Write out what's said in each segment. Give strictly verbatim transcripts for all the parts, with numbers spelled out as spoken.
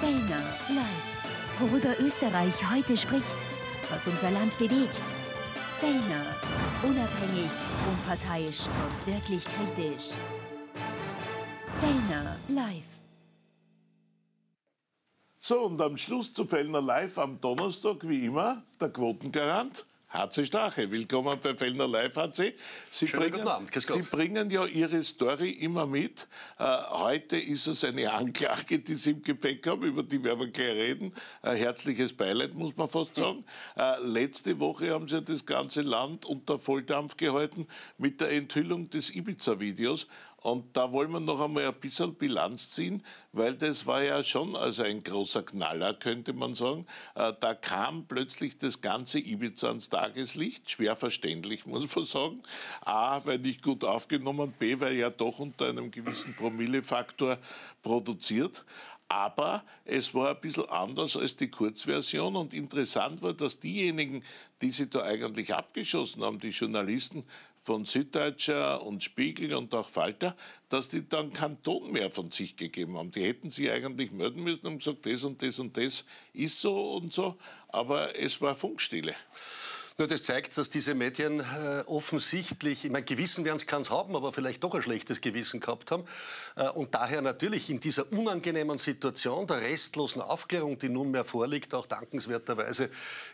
Fellner Live. Worüber Österreich heute spricht, was unser Land bewegt. Fellner. Unabhängig, unparteiisch und wirklich kritisch. Fellner Live. So, und am Schluss zu Fellner Live am Donnerstag, wie immer, der Quotengarant. H C Strache, willkommen bei Fellner Live, H C. Sie bringen, guten Abend, grüß Gott. Sie bringen ja Ihre Story immer mit. Äh, heute ist es eine Anklage, die Sie im Gepäck haben, über die werden wir gleich reden. Äh, herzliches Beileid, muss man fast sagen. Äh, letzte Woche haben Sie das ganze Land unter Volldampf gehalten mit der Enthüllung des Ibiza-Videos. Und da wollen wir noch einmal ein bisschen Bilanz ziehen, weil das war ja schon also ein großer Knaller, könnte man sagen. Da kam plötzlich das ganze Ibiza ans Tageslicht, schwer verständlich, muss man sagen. A, weil nicht gut aufgenommen, B, weil ja doch unter einem gewissen Promillefaktor produziert. Aber es war ein bisschen anders als die Kurzversion, und interessant war, dass diejenigen, die sie da eigentlich abgeschossen haben, die Journalisten von Süddeutscher und Spiegel und auch Falter, dass die dann keinen Ton mehr von sich gegeben haben. Die hätten sie eigentlich melden müssen und gesagt, das und das und das ist so und so, aber es war Funkstille. Nur das zeigt, dass diese Medien äh, offensichtlich, ich meine, Gewissen werden es keins haben, aber vielleicht doch ein schlechtes Gewissen gehabt haben. Äh, und daher natürlich in dieser unangenehmen Situation der restlosen Aufklärung, die nunmehr vorliegt, auch dankenswerterweise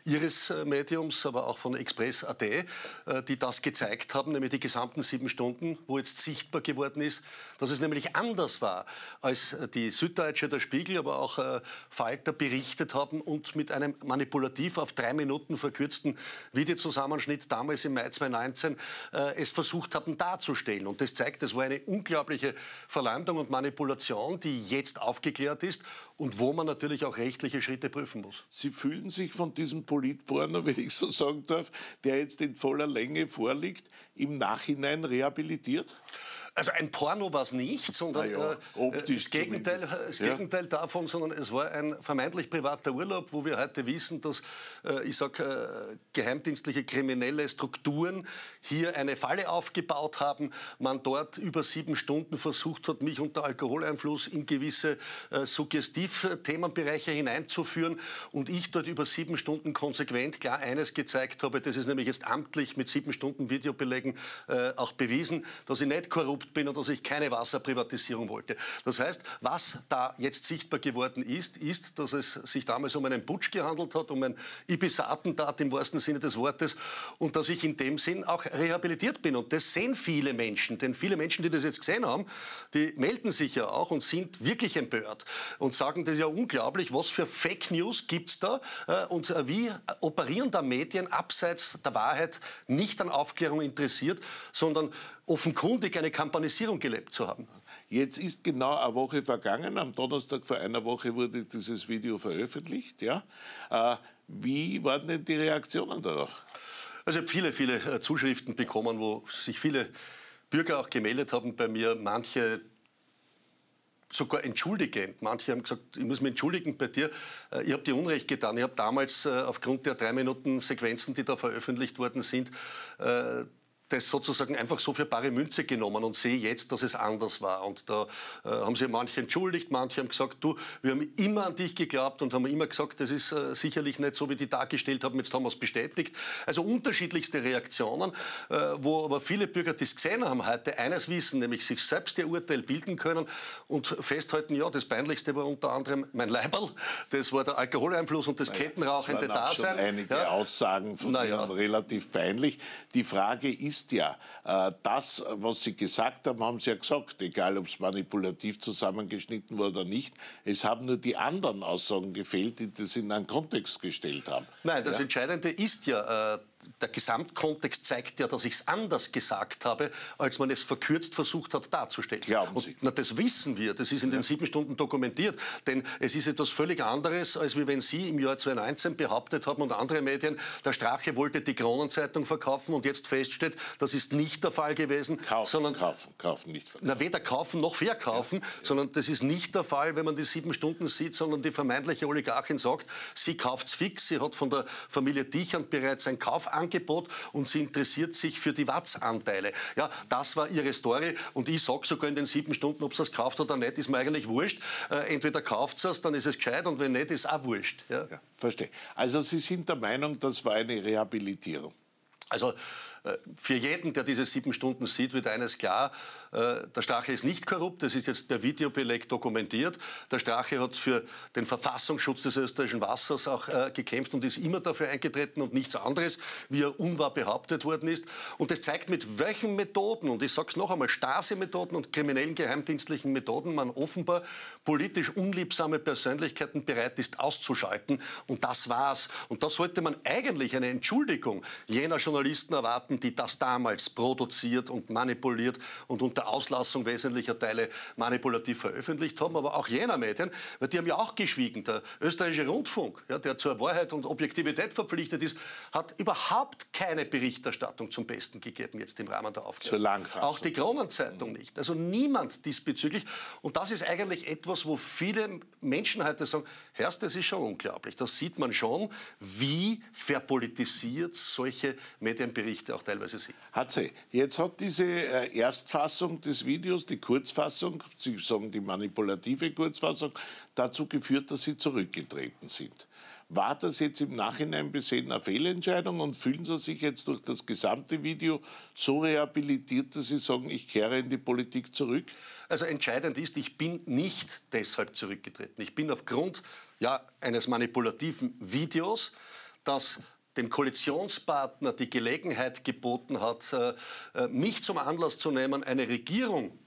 Ihres äh, Mediums, aber auch von Express A D, äh, die das gezeigt haben, nämlich die gesamten sieben Stunden, wo jetzt sichtbar geworden ist, dass es nämlich anders war, als die Süddeutsche, der Spiegel, aber auch äh, Falter berichtet haben und mit einem manipulativ auf drei Minuten verkürzten Videozusammenschnitt damals im Mai zweitausendneunzehn äh, es versucht haben darzustellen. Und das zeigt, das war eine unglaubliche Verleumdung und Manipulation, die jetzt aufgeklärt ist und wo man natürlich auch rechtliche Schritte prüfen muss. Sie fühlen sich von diesem Politporno, wenn ich so sagen darf, der jetzt in voller Länge vorliegt, im Nachhinein rehabilitiert? Also ein Porno war es nicht, sondern ja, äh, das, Gegenteil, das ja. Gegenteil davon, sondern es war ein vermeintlich privater Urlaub, wo wir heute wissen, dass, äh, ich sag, äh, geheimdienstliche kriminelle Strukturen hier eine Falle aufgebaut haben, man dort über sieben Stunden versucht hat, mich unter Alkoholeinfluss in gewisse äh, Suggestivthemenbereiche hineinzuführen und ich dort über sieben Stunden konsequent klar eines gezeigt habe, das ist nämlich jetzt amtlich mit sieben Stunden Videobelegen äh, auch bewiesen, dass ich nicht korrupt bin und dass ich keine Wasserprivatisierung wollte. Das heißt, was da jetzt sichtbar geworden ist, ist, dass es sich damals um einen Putsch gehandelt hat, um ein Ibiza-Attentat im wahrsten Sinne des Wortes und dass ich in dem Sinn auch rehabilitiert bin. Und das sehen viele Menschen, denn viele Menschen, die das jetzt gesehen haben, die melden sich ja auch und sind wirklich empört und sagen, das ist ja unglaublich, was für Fake News gibt es da und wie operieren da Medien abseits der Wahrheit, nicht an Aufklärung interessiert, sondern offenkundig eine Kampanisierung gelebt zu haben. Jetzt ist genau eine Woche vergangen. Am Donnerstag vor einer Woche wurde dieses Video veröffentlicht. Ja? Äh, wie waren denn die Reaktionen darauf? Also ich habe viele, viele Zuschriften bekommen, wo sich viele Bürger auch gemeldet haben bei mir. Manche sogar entschuldigend. Manche haben gesagt, ich muss mich entschuldigen bei dir, ich habe dir Unrecht getan. Ich habe damals aufgrund der drei Minuten Sequenzen, die da veröffentlicht worden sind, das sozusagen einfach so für bare Münze genommen und sehe jetzt, dass es anders war. Und da äh, haben sich manche entschuldigt, manche haben gesagt, du, wir haben immer an dich geglaubt und haben immer gesagt, das ist äh, sicherlich nicht so, wie die dargestellt haben, jetzt haben wir es bestätigt. Also unterschiedlichste Reaktionen, äh, wo aber viele Bürger, die es gesehen haben heute, eines wissen, nämlich sich selbst ihr Urteil bilden können und festhalten, ja, das Peinlichste war unter anderem mein Leiberl, das war der Alkoholeinfluss und das naja, kettenrauchende Dasein. Das waren auch schon einige ja. Aussagen von naja. Ihnen relativ peinlich. Die Frage ist, ist ja, äh, das, was Sie gesagt haben, haben Sie ja gesagt, egal ob es manipulativ zusammengeschnitten war oder nicht, es haben nur die anderen Aussagen gefehlt, die das in einen Kontext gestellt haben. Nein, das ja. Entscheidende ist ja, äh, der Gesamtkontext zeigt ja, dass ich es anders gesagt habe, als man es verkürzt versucht hat darzustellen. Glauben Sie? Und, na, das wissen wir, das ist in ja. den sieben Stunden dokumentiert, denn es ist etwas völlig anderes, als wie wenn Sie im Jahr zweitausendneunzehn behauptet haben und andere Medien, der Strache wollte die Kronenzeitung verkaufen und jetzt feststellt, das ist nicht der Fall gewesen. Kaufen, sondern, kaufen, kaufen, nicht verkaufen. Na, weder kaufen noch verkaufen, ja. sondern das ist nicht der Fall, wenn man die sieben Stunden sieht, sondern die vermeintliche Oligarchin sagt, sie kauft es fix, sie hat von der Familie Dichand bereits ein Kauf Angebot und sie interessiert sich für die Watz-Anteile. Ja, das war ihre Story und ich sage sogar in den sieben Stunden, ob sie das kauft oder nicht, ist mir eigentlich wurscht. Äh, entweder kauft sie es, dann ist es gescheit und wenn nicht, ist auch wurscht. Ja? Ja, verstehe. Also Sie sind der Meinung, das war eine Rehabilitierung? Also für jeden, der diese sieben Stunden sieht, wird eines klar, der Strache ist nicht korrupt, das ist jetzt per Videobeleg dokumentiert. Der Strache hat für den Verfassungsschutz des österreichischen Wassers auch gekämpft und ist immer dafür eingetreten und nichts anderes, wie er unwahr behauptet worden ist. Und das zeigt, mit welchen Methoden, und ich sage es noch einmal, Stasi-Methoden und kriminellen geheimdienstlichen Methoden, man offenbar politisch unliebsame Persönlichkeiten bereit ist auszuschalten. Und das war's. Und da sollte man eigentlich eine Entschuldigung jener Journalisten erwarten, die das damals produziert und manipuliert und unter Auslassung wesentlicher Teile manipulativ veröffentlicht haben, aber auch jener Medien, weil die haben ja auch geschwiegen. Der österreichische Rundfunk, ja, der zur Wahrheit und Objektivität verpflichtet ist, hat überhaupt keine Berichterstattung zum Besten gegeben, jetzt im Rahmen der Aufklärung. Auch die Kronenzeitung nicht. Also niemand diesbezüglich. Und das ist eigentlich etwas, wo viele Menschen heute sagen, Herrst, das ist schon unglaublich. Das sieht man schon, wie verpolitisiert solche Medienberichte auch teilweise sind. H C, jetzt hat diese Erstfassung des Videos, die Kurzfassung, Sie sagen die manipulative Kurzfassung, dazu geführt, dass Sie zurückgetreten sind. War das jetzt im Nachhinein besehen eine Fehlentscheidung und fühlen Sie sich jetzt durch das gesamte Video so rehabilitiert, dass Sie sagen, ich kehre in die Politik zurück? Also entscheidend ist, ich bin nicht deshalb zurückgetreten. Ich bin aufgrund ja, eines manipulativen Videos, das dem Koalitionspartner die Gelegenheit geboten hat, mich zum Anlass zu nehmen, eine Regierung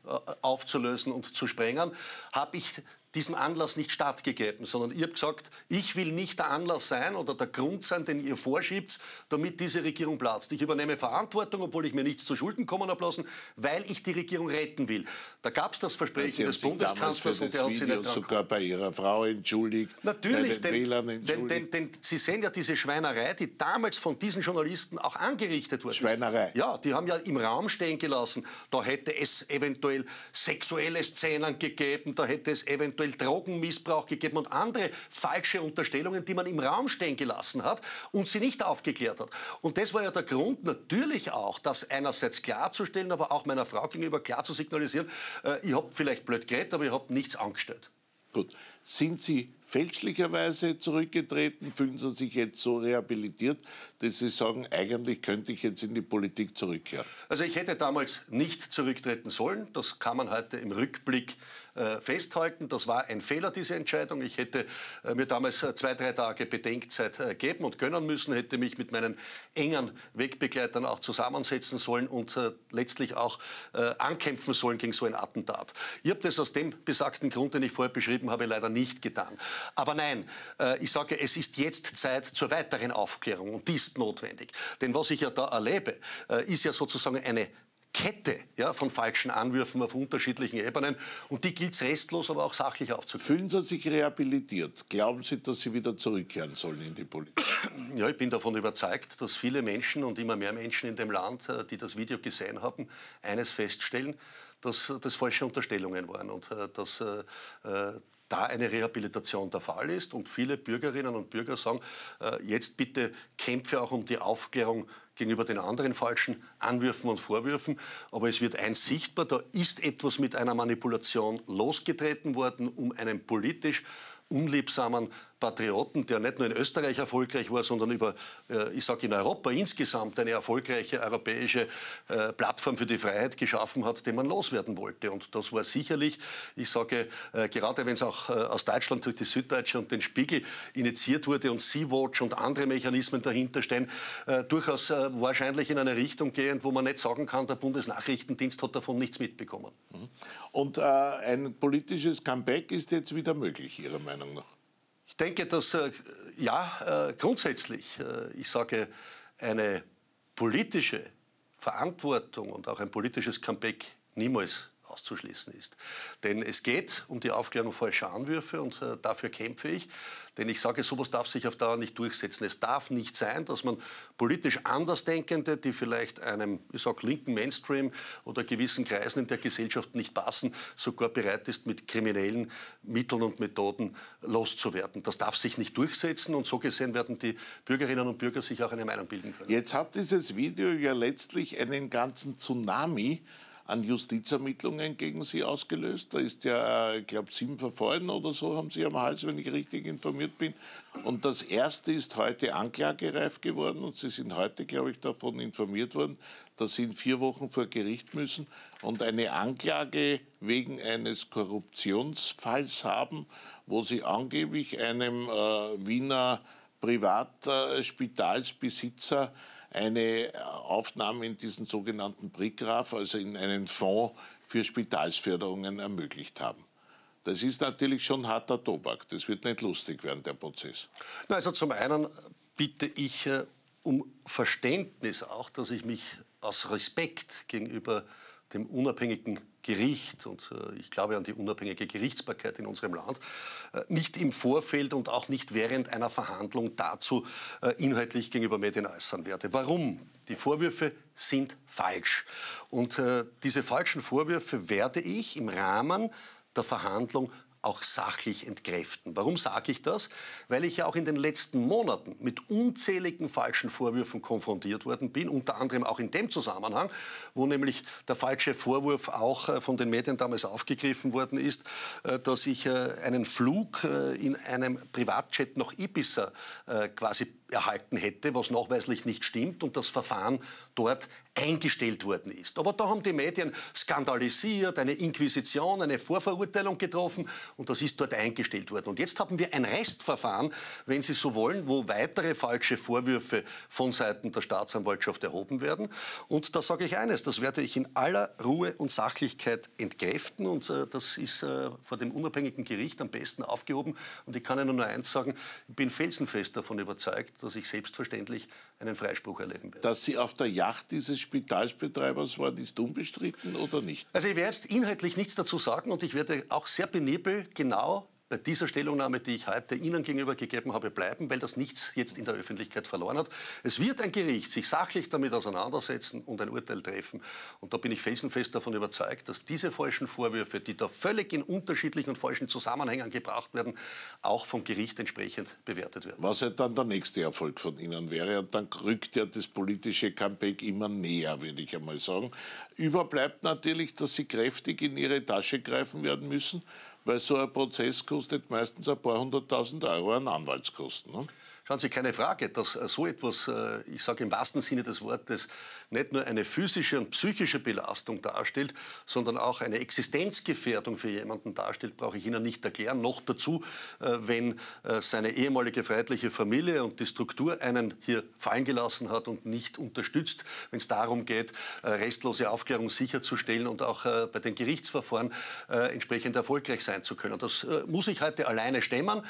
aufzulösen und zu sprengen, habe ich diesem Anlass nicht stattgegeben, sondern ihr habt gesagt, ich will nicht der Anlass sein oder der Grund sein, den ihr vorschiebt, damit diese Regierung platzt. Ich übernehme Verantwortung, obwohl ich mir nichts zu Schulden kommen habe lassen, weil ich die Regierung retten will. Da gab es das Versprechen des Bundeskanzlers und der hat sich nicht sogar bei ihrer Frau entschuldigt. Natürlich, bei den Wählern entschuldigt. Denn, denn, denn Sie sehen ja diese Schweinerei, die damals von diesen Journalisten auch angerichtet wurde. Schweinerei. Ja, die haben ja im Raum stehen gelassen, da hätte es eventuell sexuelle Szenen gegeben, da hätte es eventuell Drogenmissbrauch gegeben und andere falsche Unterstellungen, die man im Raum stehen gelassen hat und sie nicht aufgeklärt hat. Und das war ja der Grund, natürlich auch, das einerseits klarzustellen, aber auch meiner Frau gegenüber klar zu signalisieren, äh, ich habe vielleicht blöd geredet, aber ich habe nichts angestellt. Gut. Sind Sie fälschlicherweise zurückgetreten? Fühlen Sie sich jetzt so rehabilitiert, dass Sie sagen, eigentlich könnte ich jetzt in die Politik zurückkehren? Also ich hätte damals nicht zurücktreten sollen. Das kann man heute im Rückblick äh, festhalten. Das war ein Fehler, diese Entscheidung. Ich hätte äh, mir damals äh, zwei, drei Tage Bedenkzeit äh, geben und gönnen müssen, hätte mich mit meinen engen Wegbegleitern auch zusammensetzen sollen und äh, letztlich auch äh, ankämpfen sollen gegen so ein Attentat. Ich habe das aus dem besagten Grund, den ich vorher beschrieben habe, leider nicht nicht getan. Aber nein, ich sage, es ist jetzt Zeit zur weiteren Aufklärung und die ist notwendig. Denn was ich ja da erlebe, ist ja sozusagen eine Kette ja, von falschen Anwürfen auf unterschiedlichen Ebenen und die gilt es restlos, aber auch sachlich aufzuklären. Fühlen Sie sich rehabilitiert? Glauben Sie, dass Sie wieder zurückkehren sollen in die Politik? Ja, ich bin davon überzeugt, dass viele Menschen und immer mehr Menschen in dem Land, die das Video gesehen haben, eines feststellen, dass das falsche Unterstellungen waren und dass da eine Rehabilitation der Fall ist und viele Bürgerinnen und Bürger sagen, äh, jetzt bitte kämpfe auch um die Aufklärung gegenüber den anderen falschen Anwürfen und Vorwürfen. Aber es wird eins sichtbar, da ist etwas mit einer Manipulation losgetreten worden, um einen politisch unliebsamen Patrioten, der nicht nur in Österreich erfolgreich war, sondern über, äh, ich sage in Europa insgesamt eine erfolgreiche europäische äh, Plattform für die Freiheit geschaffen hat, den man loswerden wollte. Und das war sicherlich, ich sage, äh, gerade wenn es auch äh, aus Deutschland durch die Süddeutsche und den Spiegel initiiert wurde und Sea-Watch und andere Mechanismen dahinter stehen, äh, durchaus äh, wahrscheinlich in eine Richtung gehend, wo man nicht sagen kann, der Bundesnachrichtendienst hat davon nichts mitbekommen. Und äh, ein politisches Comeback ist jetzt wieder möglich, Ihrer Meinung nach? Ich denke, dass, äh, ja, äh, grundsätzlich, äh, ich sage, eine politische Verantwortung und auch ein politisches Comeback niemals auszuschließen ist. Denn es geht um die Aufklärung falscher Anwürfe und äh, dafür kämpfe ich. Denn ich sage, sowas darf sich auf Dauer nicht durchsetzen. Es darf nicht sein, dass man politisch Andersdenkende, die vielleicht einem, ich sag, linken Mainstream oder gewissen Kreisen in der Gesellschaft nicht passen, sogar bereit ist, mit kriminellen Mitteln und Methoden loszuwerden. Das darf sich nicht durchsetzen und so gesehen werden die Bürgerinnen und Bürger sich auch eine Meinung bilden können. Jetzt hat dieses Video ja letztlich einen ganzen Tsunami an Justizermittlungen gegen Sie ausgelöst. Da ist ja, ich glaube, sieben Verfahren oder so haben Sie am Hals, wenn ich richtig informiert bin. Und das erste ist heute anklagereif geworden und Sie sind heute, glaube ich, davon informiert worden, dass Sie in vier Wochen vor Gericht müssen und eine Anklage wegen eines Korruptionsfalls haben, wo Sie angeblich einem äh, Wiener Privatspitalsbesitzer eine Aufnahme in diesen sogenannten Brickraf, also in einen Fonds für Spitalsförderungen ermöglicht haben. Das ist natürlich schon harter Tobak. Das wird nicht lustig werden, der Prozess. Also zum einen bitte ich äh, um Verständnis auch, dass ich mich aus Respekt gegenüber dem unabhängigen Gericht und äh, ich glaube an die unabhängige Gerichtsbarkeit in unserem Land, äh, nicht im Vorfeld und auch nicht während einer Verhandlung dazu äh, inhaltlich gegenüber Medien äußern werde. Warum? Die Vorwürfe sind falsch. Und äh, diese falschen Vorwürfe werde ich im Rahmen der Verhandlung auch sachlich entkräften. Warum sage ich das? Weil ich ja auch in den letzten Monaten mit unzähligen falschen Vorwürfen konfrontiert worden bin, unter anderem auch in dem Zusammenhang, wo nämlich der falsche Vorwurf auch von den Medien damals aufgegriffen worden ist, dass ich einen Flug in einem Privatjet nach Ibiza quasi erhalten hätte, was nachweislich nicht stimmt und das Verfahren dort eingestellt worden ist. Aber da haben die Medien skandalisiert, eine Inquisition, eine Vorverurteilung getroffen und das ist dort eingestellt worden. Und jetzt haben wir ein Restverfahren, wenn Sie so wollen, wo weitere falsche Vorwürfe von Seiten der Staatsanwaltschaft erhoben werden. Und da sage ich eines, das werde ich in aller Ruhe und Sachlichkeit entkräften und äh, das ist äh, vor dem unabhängigen Gericht am besten aufgehoben. Und ich kann Ihnen nur eins sagen, ich bin felsenfest davon überzeugt, dass ich selbstverständlich einen Freispruch erleben werde. Dass Sie auf der Yacht dieses Spitalsbetreibers waren, ist unbestritten oder nicht? Also ich werde jetzt inhaltlich nichts dazu sagen und ich werde auch sehr penibel genau bei dieser Stellungnahme, die ich heute Ihnen gegenüber gegeben habe, bleiben, weil das nichts jetzt in der Öffentlichkeit verloren hat. Es wird ein Gericht sich sachlich damit auseinandersetzen und ein Urteil treffen. Und da bin ich felsenfest davon überzeugt, dass diese falschen Vorwürfe, die da völlig in unterschiedlichen und falschen Zusammenhängen gebracht werden, auch vom Gericht entsprechend bewertet werden. Was ja dann der nächste Erfolg von Ihnen wäre. Und dann rückt ja das politische Comeback immer näher, würde ich einmal sagen. Überbleibt natürlich, dass Sie kräftig in Ihre Tasche greifen werden müssen, weil so ein Prozess kostet meistens ein paar hunderttausend Euro an Anwaltskosten. Ne? Schauen Sie, keine Frage, dass so etwas, ich sage im wahrsten Sinne des Wortes, nicht nur eine physische und psychische Belastung darstellt, sondern auch eine Existenzgefährdung für jemanden darstellt, brauche ich Ihnen nicht erklären. Noch dazu, wenn seine ehemalige freiheitliche Familie und die Struktur einen hier fallen gelassen hat und nicht unterstützt, wenn es darum geht, restlose Aufklärung sicherzustellen und auch bei den Gerichtsverfahren entsprechend erfolgreich sein zu können. Das muss ich heute alleine stemmen.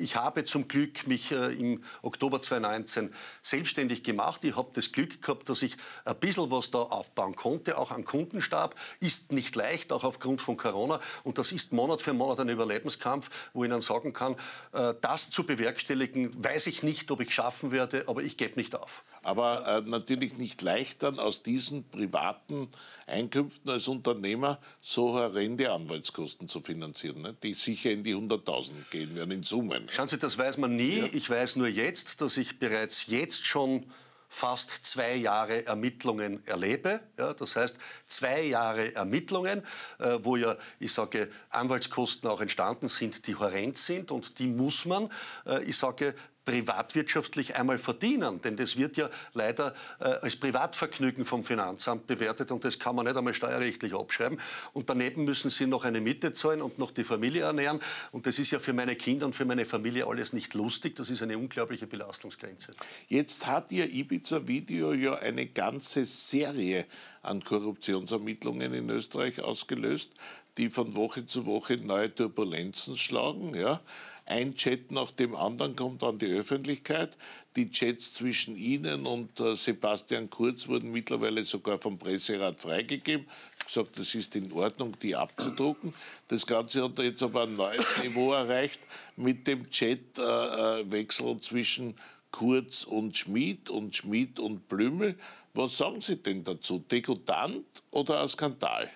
Ich habe zum Glück mich im Oktober zweitausendneunzehn selbstständig gemacht. Ich habe das Glück gehabt, dass ich ein bisschen was da aufbauen konnte, auch am Kundenstab. Ist nicht leicht, auch aufgrund von Corona. Und das ist Monat für Monat ein Überlebenskampf, wo ich Ihnen sagen kann, das zu bewerkstelligen, weiß ich nicht, ob ich schaffen werde, aber ich gebe nicht auf. Aber äh, natürlich nicht leicht, dann aus diesen privaten Einkünften als Unternehmer so horrende Anwaltskosten zu finanzieren, ne? Die sicher in die hunderttausend gehen werden in Summen. Schauen Sie, das weiß man nie. Ja. Ich weiß nur jetzt, dass ich bereits jetzt schon fast zwei Jahre Ermittlungen erlebe. Ja, das heißt, zwei Jahre Ermittlungen, äh, wo ja, ich sage, Anwaltskosten auch entstanden sind, die horrend sind und die muss man, äh, ich sage, privatwirtschaftlich einmal verdienen, denn das wird ja leider äh, als Privatvergnügen vom Finanzamt bewertet und das kann man nicht einmal steuerrechtlich abschreiben und daneben müssen sie noch eine Miete zahlen und noch die Familie ernähren und das ist ja für meine Kinder und für meine Familie alles nicht lustig, das ist eine unglaubliche Belastungsgrenze. Jetzt hat Ihr Ibiza-Video ja eine ganze Serie an Korruptionsermittlungen in Österreich ausgelöst, die von Woche zu Woche neue Turbulenzen schlagen, ja. Ein Chat nach dem anderen kommt an die Öffentlichkeit. Die Chats zwischen Ihnen und äh, Sebastian Kurz wurden mittlerweile sogar vom Presserat freigegeben. gesagt, das ist in Ordnung, die abzudrucken. Das Ganze hat jetzt aber ein neues Niveau erreicht mit dem Chatwechsel zwischen Kurz und Schmid und Schmid und Blümel. Was sagen Sie denn dazu? Degutant oder ein Skandal?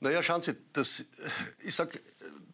Naja, schauen Sie, das, ich sage,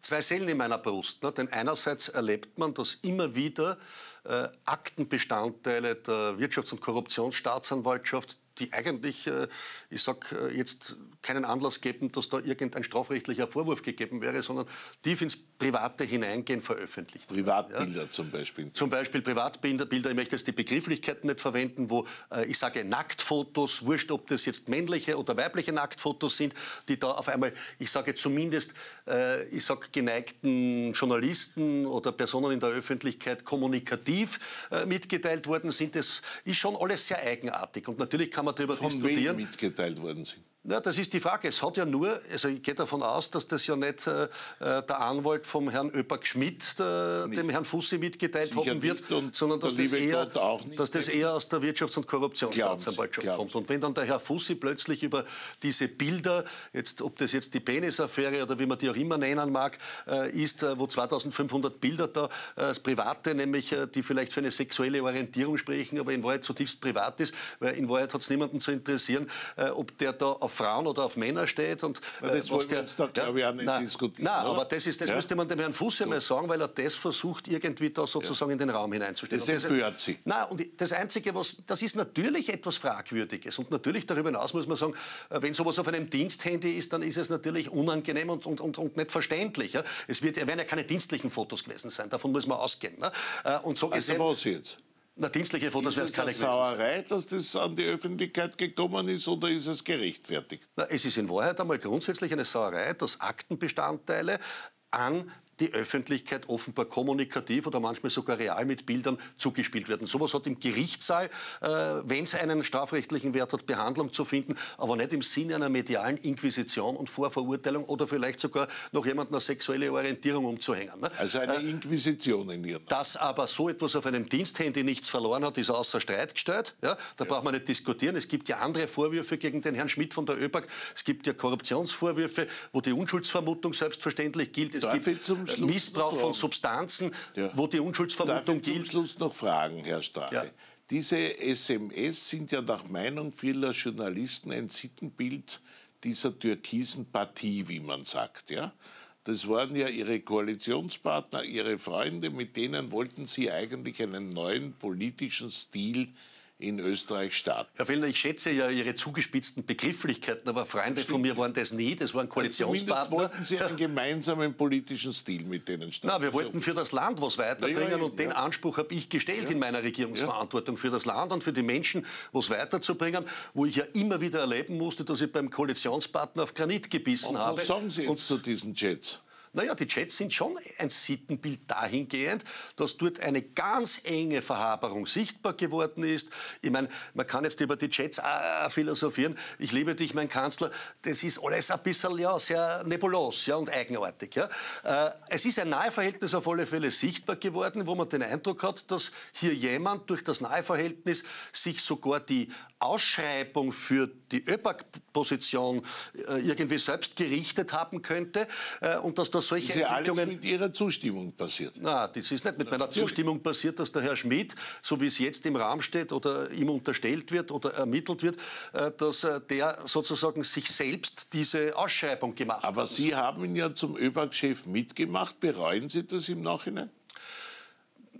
zwei Seelen in meiner Brust. Ne? Denn einerseits erlebt man, dass immer wieder äh, Aktenbestandteile der Wirtschafts- und Korruptionsstaatsanwaltschaft, die eigentlich, äh, ich sag äh, jetzt keinen Anlass geben, dass da irgendein strafrechtlicher Vorwurf gegeben wäre, sondern tief ins Private hineingehen, veröffentlicht. Privatbilder ja. zum Beispiel. Zum Beispiel Privatbilder, Bilder, ich möchte jetzt die Begrifflichkeiten nicht verwenden, wo äh, ich sage Nacktfotos, wurscht, ob das jetzt männliche oder weibliche Nacktfotos sind, die da auf einmal, ich sage zumindest, äh, ich sag geneigten Journalisten oder Personen in der Öffentlichkeit kommunikativ äh, mitgeteilt worden sind. Das ist schon alles sehr eigenartig und natürlich kann man darüber diskutieren. Von wem mitgeteilt worden sind? Ja, das ist die Frage. Es hat ja nur, also ich gehe davon aus, dass das ja nicht äh, der Anwalt vom Herrn Öberg-Schmidt, äh, dem Herrn Fussi mitgeteilt haben wird, sondern dass das, eher, dass das eher aus der Wirtschafts- und Korruptionsstaatsanwaltschaft kommt. Und wenn dann der Herr Fussi plötzlich über diese Bilder, jetzt, ob das jetzt die Penisaffäre oder wie man die auch immer nennen mag, äh, ist, äh, wo zweitausendfünfhundert Bilder da, äh, private, nämlich äh, die vielleicht für eine sexuelle Orientierung sprechen, aber in Wahrheit zutiefst privat ist, weil in Wahrheit hat es niemanden zu interessieren, äh, ob der da auf Frauen oder auf Männer steht. Und, na, das äh, wollen wir jetzt da, glaube ich, auch nicht na, diskutieren. Nein, aber das, ist, das ja. müsste man dem Herrn Fuß ja mal sagen, weil er das versucht, irgendwie da sozusagen ja. in den Raum hineinzustellen. Das empört Sie. Nein, und das Einzige, was, das ist natürlich etwas Fragwürdiges. Und natürlich darüber hinaus muss man sagen, wenn sowas auf einem Diensthandy ist, dann ist es natürlich unangenehm und, und, und, und nicht verständlich. Ja? Es wird, werden ja keine dienstlichen Fotos gewesen sein, davon muss man ausgehen. Ne? Und so gesehen, also was jetzt? Na, dienstliche Fotos wäre es keine gewesen. Ist es eine Sauerei, dass das an die Öffentlichkeit gekommen ist, oder ist es gerechtfertigt? Na, es ist in Wahrheit einmal grundsätzlich eine Sauerei, dass Aktenbestandteile an die Öffentlichkeit offenbar kommunikativ oder manchmal sogar real mit Bildern zugespielt werden. Sowas hat im Gerichtssaal, äh, wenn es einen strafrechtlichen Wert hat, Behandlung zu finden, aber nicht im Sinne einer medialen Inquisition und Vorverurteilung oder vielleicht sogar noch jemanden eine sexuelle Orientierung umzuhängen. Ne? Also eine Inquisition in ihrem. Dass aber so etwas auf einem Diensthandy nichts verloren hat, ist außer Streit gestellt. Ja? Da ja. braucht man nicht diskutieren. Es gibt ja andere Vorwürfe gegen den Herrn Schmidt von der ÖBAG. Es gibt ja Korruptionsvorwürfe, wo die Unschuldsvermutung selbstverständlich gilt. Es Darf gibt Missbrauch von Substanzen, ja. wo die Unschuldsvermutung gilt. Darf ich zum Schluss noch fragen, Herr Strache? Ja. Diese S M S sind ja nach Meinung vieler Journalisten ein Sittenbild dieser türkisen Partie, wie man sagt. Ja? Das waren ja ihre Koalitionspartner, ihre Freunde, mit denen wollten sie eigentlich einen neuen politischen Stil in Österreich starten. Herr Fellner, ich schätze ja Ihre zugespitzten Begrifflichkeiten, aber Freunde von mir waren das nie, das waren Koalitionspartner. Zumindest wollten Sie einen gemeinsamen politischen Stil mit denen starten. Nein, wir wollten für das Land was weiterbringen ja, ja, ja. und den Anspruch habe ich gestellt ja. in meiner Regierungsverantwortung, für das Land und für die Menschen was weiterzubringen, wo ich ja immer wieder erleben musste, dass ich beim Koalitionspartner auf Granit gebissen und habe. Was sagen Sie jetzt und zu diesen Chats? Naja, die Chats sind schon ein Sittenbild dahingehend, dass dort eine ganz enge Verhaberung sichtbar geworden ist. Ich meine, man kann jetzt über die Chats ah, philosophieren. Ich liebe dich, mein Kanzler. Das ist alles ein bisschen ja, sehr nebulos ja, und eigenartig. Ja. Äh, es ist ein Naheverhältnis auf alle Fälle sichtbar geworden, wo man den Eindruck hat, dass hier jemand durch das Naheverhältnis sich sogar die Ausschreibung für die ÖBAG-Position äh, irgendwie selbst gerichtet haben könnte äh, und dass da solche Entwicklungen... Das ist ja alles mit Ihrer Zustimmung passiert. Nein, das ist nicht mit meiner Zustimmung passiert, dass der Herr Schmidt, so wie es jetzt im Raum steht oder ihm unterstellt wird oder ermittelt wird, dass der sozusagen sich selbst diese Ausschreibung gemacht hat. Aber Sie haben ihn ja zum ÖBAG-Chef mitgemacht. Bereuen Sie das im Nachhinein?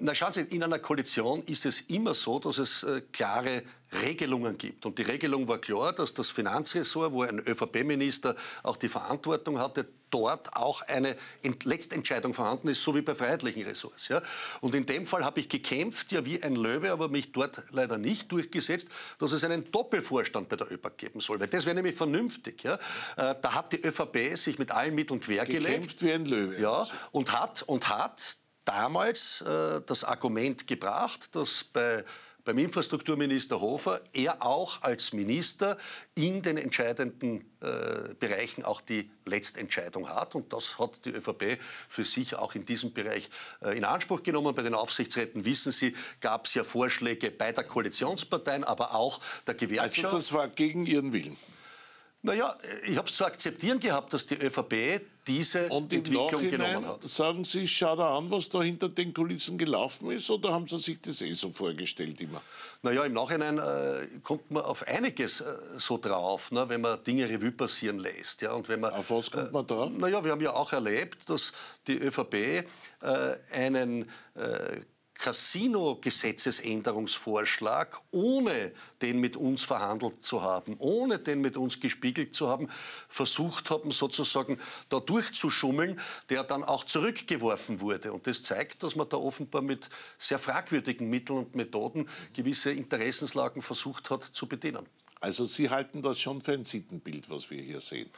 Na, schauen Sie, in einer Koalition ist es immer so, dass es äh, klare Regelungen gibt. Und die Regelung war klar, dass das Finanzressort, wo ein ÖVP-Minister auch die Verantwortung hatte, dort auch eine Ent- Letztentscheidung vorhanden ist, so wie bei freiheitlichen Ressorts. Ja? Und in dem Fall habe ich gekämpft, ja wie ein Löwe, aber mich dort leider nicht durchgesetzt, dass es einen Doppelvorstand bei der ÖBAG geben soll. Weil das wäre nämlich vernünftig. Ja? Äh, da hat die ÖVP sich mit allen Mitteln quergelegt. Gekämpft wie ein Löwe. Ja, und hat, und hat... damals äh, das Argument gebracht, dass bei, beim Infrastrukturminister Hofer er auch als Minister in den entscheidenden äh, Bereichen auch die Letztentscheidung hat. Und das hat die ÖVP für sich auch in diesem Bereich äh, in Anspruch genommen. Bei den Aufsichtsräten, wissen Sie, gab es ja Vorschläge bei der Koalitionsparteien, aber auch der Gewerkschaft. Also das war gegen Ihren Willen? Naja, ich habe es zu akzeptieren gehabt, dass die ÖVP diese und Entwicklung genommen hat. Sagen Sie, schau da an, was da hinter den Kulissen gelaufen ist, oder haben Sie sich das eh so vorgestellt immer? Naja, im Nachhinein äh, kommt man auf einiges äh, so drauf, ne, wenn man Dinge Revue passieren lässt. Ja, und wenn man, auf was kommt man drauf? Äh, naja, wir haben ja auch erlebt, dass die ÖVP äh, einen äh, Casino-Gesetzesänderungsvorschlag, ohne den mit uns verhandelt zu haben, ohne den mit uns gespiegelt zu haben, versucht haben, sozusagen da durchzuschummeln, der dann auch zurückgeworfen wurde. Und das zeigt, dass man da offenbar mit sehr fragwürdigen Mitteln und Methoden gewisse Interessenslagen versucht hat zu bedienen. Also Sie halten das schon für ein Sittenbild, was wir hier sehen?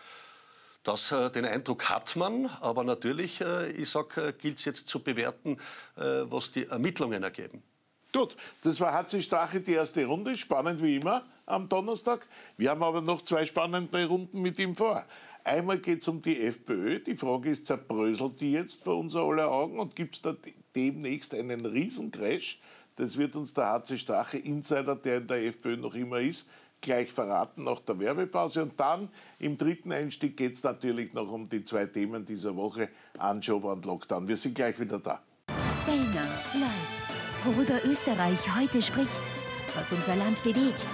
Das, äh, den Eindruck hat man, aber natürlich, äh, ich sage, äh, gilt es jetzt zu bewerten, äh, was die Ermittlungen ergeben. Gut, das war H C Strache, die erste Runde, spannend wie immer am Donnerstag. Wir haben aber noch zwei spannende Runden mit ihm vor. Einmal geht es um die FPÖ, die Frage ist, zerbröselt die jetzt vor unser aller Augen und gibt es da demnächst einen Riesencrash? Das wird uns der H C Strache, Insider, der in der FPÖ noch immer ist, gleich verraten nach der Werbepause. Und dann im dritten Einstieg geht es natürlich noch um die zwei Themen dieser Woche, Anschober und Lockdown. Wir sind gleich wieder da. Fellner Live. Worüber Österreich heute spricht, was unser Land bewegt.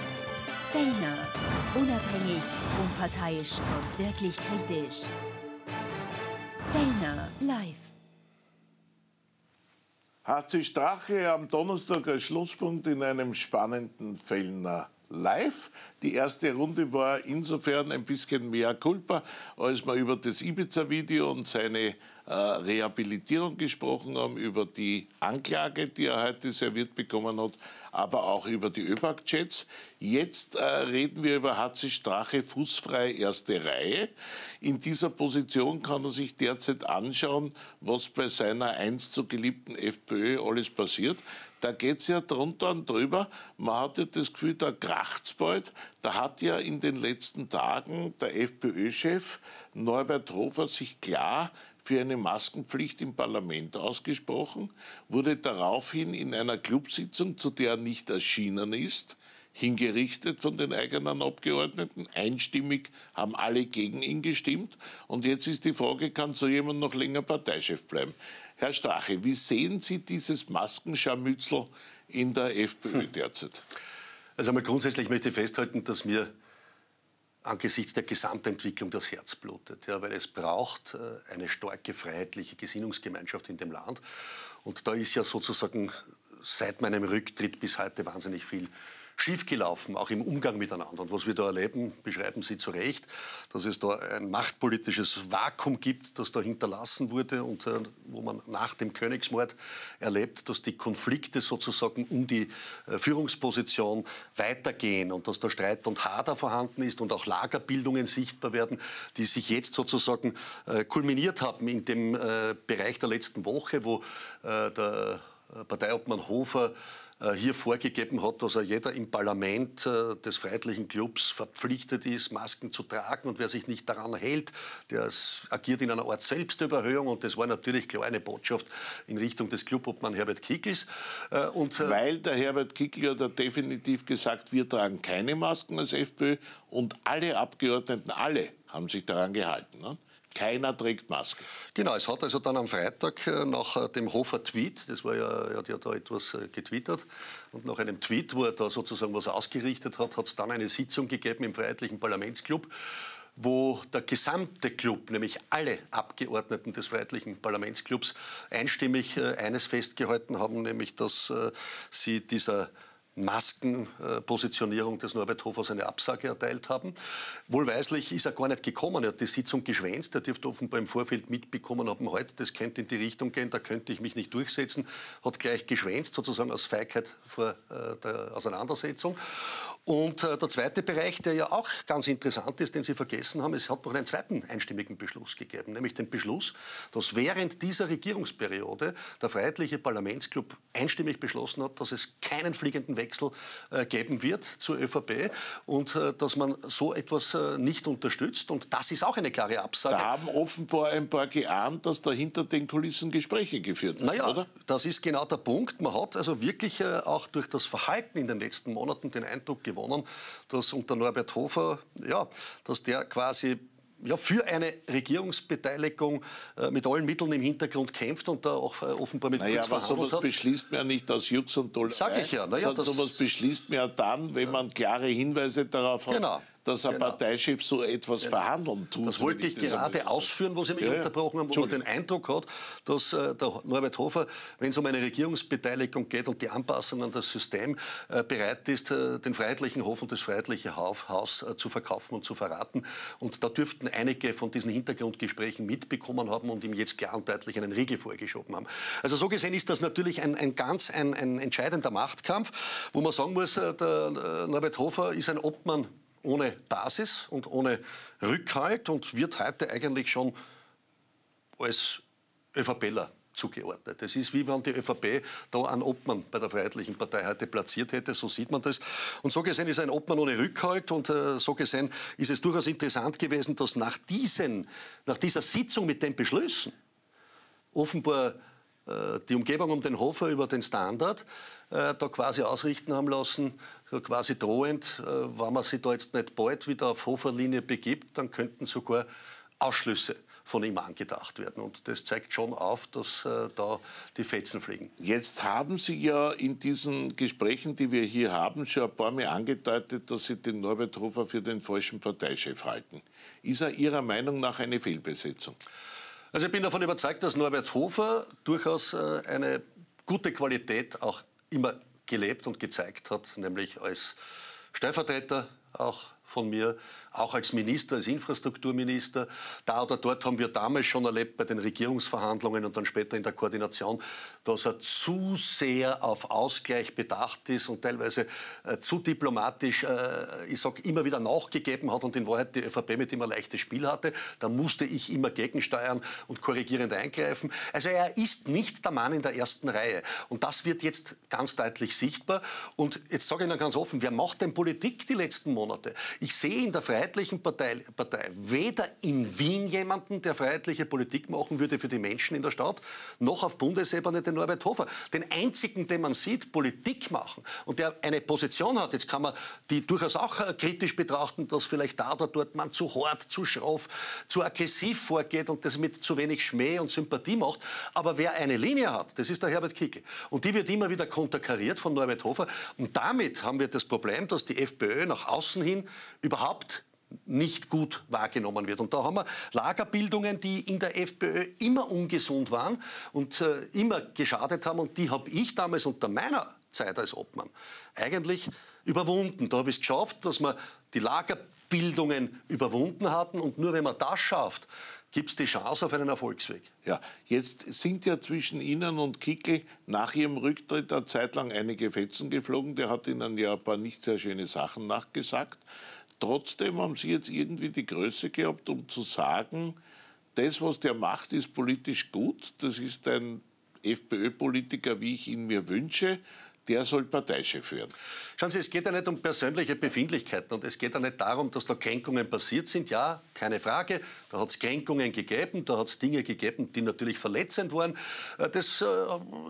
Fellner. Unabhängig, unparteiisch und wirklich kritisch. Fellner Live. H C Strache am Donnerstag als Schlusspunkt in einem spannenden Fellner Live. Die erste Runde war insofern ein bisschen mehr culpa, als wir über das Ibiza-Video und seine äh, Rehabilitierung gesprochen haben, über die Anklage, die er heute serviert bekommen hat, aber auch über die ÖBAG-Chats. Jetzt äh, reden wir über H C Strache, fußfrei erste Reihe. In dieser Position kann er sich derzeit anschauen, was bei seiner einst so geliebten FPÖ alles passiert. Da geht es ja drunter und drüber. Man hat ja das Gefühl, da kracht es bald. Da hat ja in den letzten Tagen der FPÖ-Chef Norbert Hofer sich klar für eine Maskenpflicht im Parlament ausgesprochen, wurde daraufhin in einer Clubsitzung, zu der er nicht erschienen ist, hingerichtet von den eigenen Abgeordneten. Einstimmig haben alle gegen ihn gestimmt. Und jetzt ist die Frage, kann so jemand noch länger Parteichef bleiben? Herr Strache, wie sehen Sie dieses Maskenscharmützel in der FPÖ derzeit? Also mal grundsätzlich möchte ich festhalten, dass mir angesichts der Gesamtentwicklung das Herz blutet, ja, weil es braucht eine starke freiheitliche Gesinnungsgemeinschaft in dem Land. Und da ist ja sozusagen seit meinem Rücktritt bis heute wahnsinnig viel schiefgelaufen, auch im Umgang miteinander. Und was wir da erleben, beschreiben Sie zu Recht, dass es da ein machtpolitisches Vakuum gibt, das da hinterlassen wurde und äh, wo man nach dem Königsmord erlebt, dass die Konflikte sozusagen um die äh, Führungsposition weitergehen und dass da Streit und Hader vorhanden ist und auch Lagerbildungen sichtbar werden, die sich jetzt sozusagen äh, kulminiert haben in dem äh, Bereich der letzten Woche, wo äh, der Parteiobmann Hofer hier vorgegeben hat, dass er jeder im Parlament äh, des Freiheitlichen Clubs verpflichtet ist, Masken zu tragen, und wer sich nicht daran hält, der agiert in einer Art Selbstüberhöhung, und das war natürlich klar eine Botschaft in Richtung des Clubobmann Herbert Kickls. Äh, und, äh, Weil der Herbert Kickl hat ja definitiv gesagt, wir tragen keine Masken als FPÖ, und alle Abgeordneten, alle haben sich daran gehalten, ne? Keiner trägt Maske. Genau, es hat also dann am Freitag nach dem Hofer-Tweet, das war ja, er hat ja da etwas getwittert, und nach einem Tweet, wo er da sozusagen was ausgerichtet hat, hat es dann eine Sitzung gegeben im Freiheitlichen Parlamentsclub, wo der gesamte Club, nämlich alle Abgeordneten des Freiheitlichen Parlamentsclubs, einstimmig eines festgehalten haben, nämlich dass sie dieser Maskenpositionierung des Norbert Hofers eine Absage erteilt haben. Wohlweislich ist er gar nicht gekommen, er hat die Sitzung geschwänzt, er dürfte offenbar im Vorfeld mitbekommen haben, heute, das könnte in die Richtung gehen, da könnte ich mich nicht durchsetzen, hat gleich geschwänzt, sozusagen aus Feigheit vor äh, der Auseinandersetzung. Und äh, der zweite Bereich, der ja auch ganz interessant ist, den Sie vergessen haben, es hat noch einen zweiten einstimmigen Beschluss gegeben, nämlich den Beschluss, dass während dieser Regierungsperiode der Freiheitliche Parlamentsclub einstimmig beschlossen hat, dass es keinen fliegenden Weg Wechsel äh, geben wird zur ÖVP und äh, dass man so etwas äh, nicht unterstützt. Und das ist auch eine klare Absage. Da haben offenbar ein paar geahnt, dass da hinter den Kulissen Gespräche geführt werden, naja, oder? Das ist genau der Punkt. Man hat also wirklich äh, auch durch das Verhalten in den letzten Monaten den Eindruck gewonnen, dass unter Norbert Hofer, ja, dass der quasi ja, für eine Regierungsbeteiligung äh, mit allen Mitteln im Hintergrund kämpft und da auch äh, offenbar mit naja, Kurz verhandelt sowas hat. Beschließt man ja nicht aus Jux und Dollerei. Sag ich ja. Naja, das sowas beschließt man ja dann, wenn ja. man klare Hinweise darauf hat, genau. dass ein genau. Parteichef so etwas ja. verhandeln tut. Das wollte ich, ich das gerade ausführen, wo Sie mich ja, unterbrochen haben, wo man den Eindruck hat, dass äh, der Norbert Hofer, wenn es um eine Regierungsbeteiligung geht und die Anpassung an das System, äh, bereit ist, äh, den Freiheitlichen Hof und das Freiheitliche Haus äh, zu verkaufen und zu verraten. Und da dürften einige von diesen Hintergrundgesprächen mitbekommen haben und ihm jetzt klar und deutlich einen Riegel vorgeschoben haben. Also so gesehen ist das natürlich ein, ein ganz ein, ein entscheidender Machtkampf, wo man sagen muss, äh, der äh, Norbert Hofer ist ein Obmann ohne Basis und ohne Rückhalt und wird heute eigentlich schon als ÖVPler zugeordnet. Es ist, wie wenn die ÖVP da einen Obmann bei der Freiheitlichen Partei heute platziert hätte, so sieht man das. Und so gesehen ist ein Obmann ohne Rückhalt und äh, so gesehen ist es durchaus interessant gewesen, dass nach, diesen, nach dieser Sitzung mit den Beschlüssen offenbar äh, die Umgebung um den Hofer über den Standard äh, da quasi ausrichten haben lassen, quasi drohend, wenn man sich da jetzt nicht bald wieder auf Hoferlinie begibt, dann könnten sogar Ausschlüsse von ihm angedacht werden. Und das zeigt schon auf, dass äh, da die Fetzen fliegen. Jetzt haben Sie ja in diesen Gesprächen, die wir hier haben, schon ein paar Mal angedeutet, dass Sie den Norbert Hofer für den falschen Parteichef halten. Ist er Ihrer Meinung nach eine Fehlbesetzung? Also ich bin davon überzeugt, dass Norbert Hofer durchaus äh, eine gute Qualität auch immer gelebt und gezeigt hat, nämlich als Stellvertreter auch von mir, auch als Minister, als Infrastrukturminister. Da oder dort haben wir damals schon erlebt bei den Regierungsverhandlungen und dann später in der Koordination, dass er zu sehr auf Ausgleich bedacht ist und teilweise äh, zu diplomatisch, äh, ich sag, immer wieder nachgegeben hat und in Wahrheit die ÖVP mit ihm ein leichtes Spiel hatte. Da musste ich immer gegensteuern und korrigierend eingreifen. Also er ist nicht der Mann in der ersten Reihe. Und das wird jetzt ganz deutlich sichtbar. Und jetzt sage ich Ihnen ganz offen, wer macht denn Politik die letzten Monate? Ich sehe in der Freiheitlichen Partei, Partei weder in Wien jemanden, der freiheitliche Politik machen würde für die Menschen in der Stadt, noch auf Bundesebene den Norbert Hofer. Den einzigen, den man sieht, Politik machen und der eine Position hat, jetzt kann man die durchaus auch kritisch betrachten, dass vielleicht da oder dort man zu hart, zu schroff, zu aggressiv vorgeht und das mit zu wenig Schmäh und Sympathie macht. Aber wer eine Linie hat, das ist der Herbert Kickl. Und die wird immer wieder konterkariert von Norbert Hofer. Und damit haben wir das Problem, dass die FPÖ nach außen hin überhaupt nicht gut wahrgenommen wird. Und da haben wir Lagerbildungen, die in der FPÖ immer ungesund waren und äh, immer geschadet haben. Und die habe ich damals unter meiner Zeit als Obmann eigentlich überwunden. Da habe ich es geschafft, dass wir die Lagerbildungen überwunden hatten. Und nur wenn man das schafft, gibt es die Chance auf einen Erfolgsweg. Ja, jetzt sind ja zwischen Ihnen und Kickl nach Ihrem Rücktritt eine Zeit lang einige Fetzen geflogen. Der hat Ihnen ja ein paar nicht sehr schöne Sachen nachgesagt. Trotzdem haben Sie jetzt irgendwie die Größe gehabt, um zu sagen, das, was der macht, ist politisch gut. Das ist ein FPÖ-Politiker, wie ich ihn mir wünsche. Der soll Parteichef werden. Schauen Sie, es geht ja nicht um persönliche Befindlichkeiten und es geht ja nicht darum, dass da Kränkungen passiert sind. Ja, keine Frage, da hat es Kränkungen gegeben, da hat es Dinge gegeben, die natürlich verletzend waren. Das,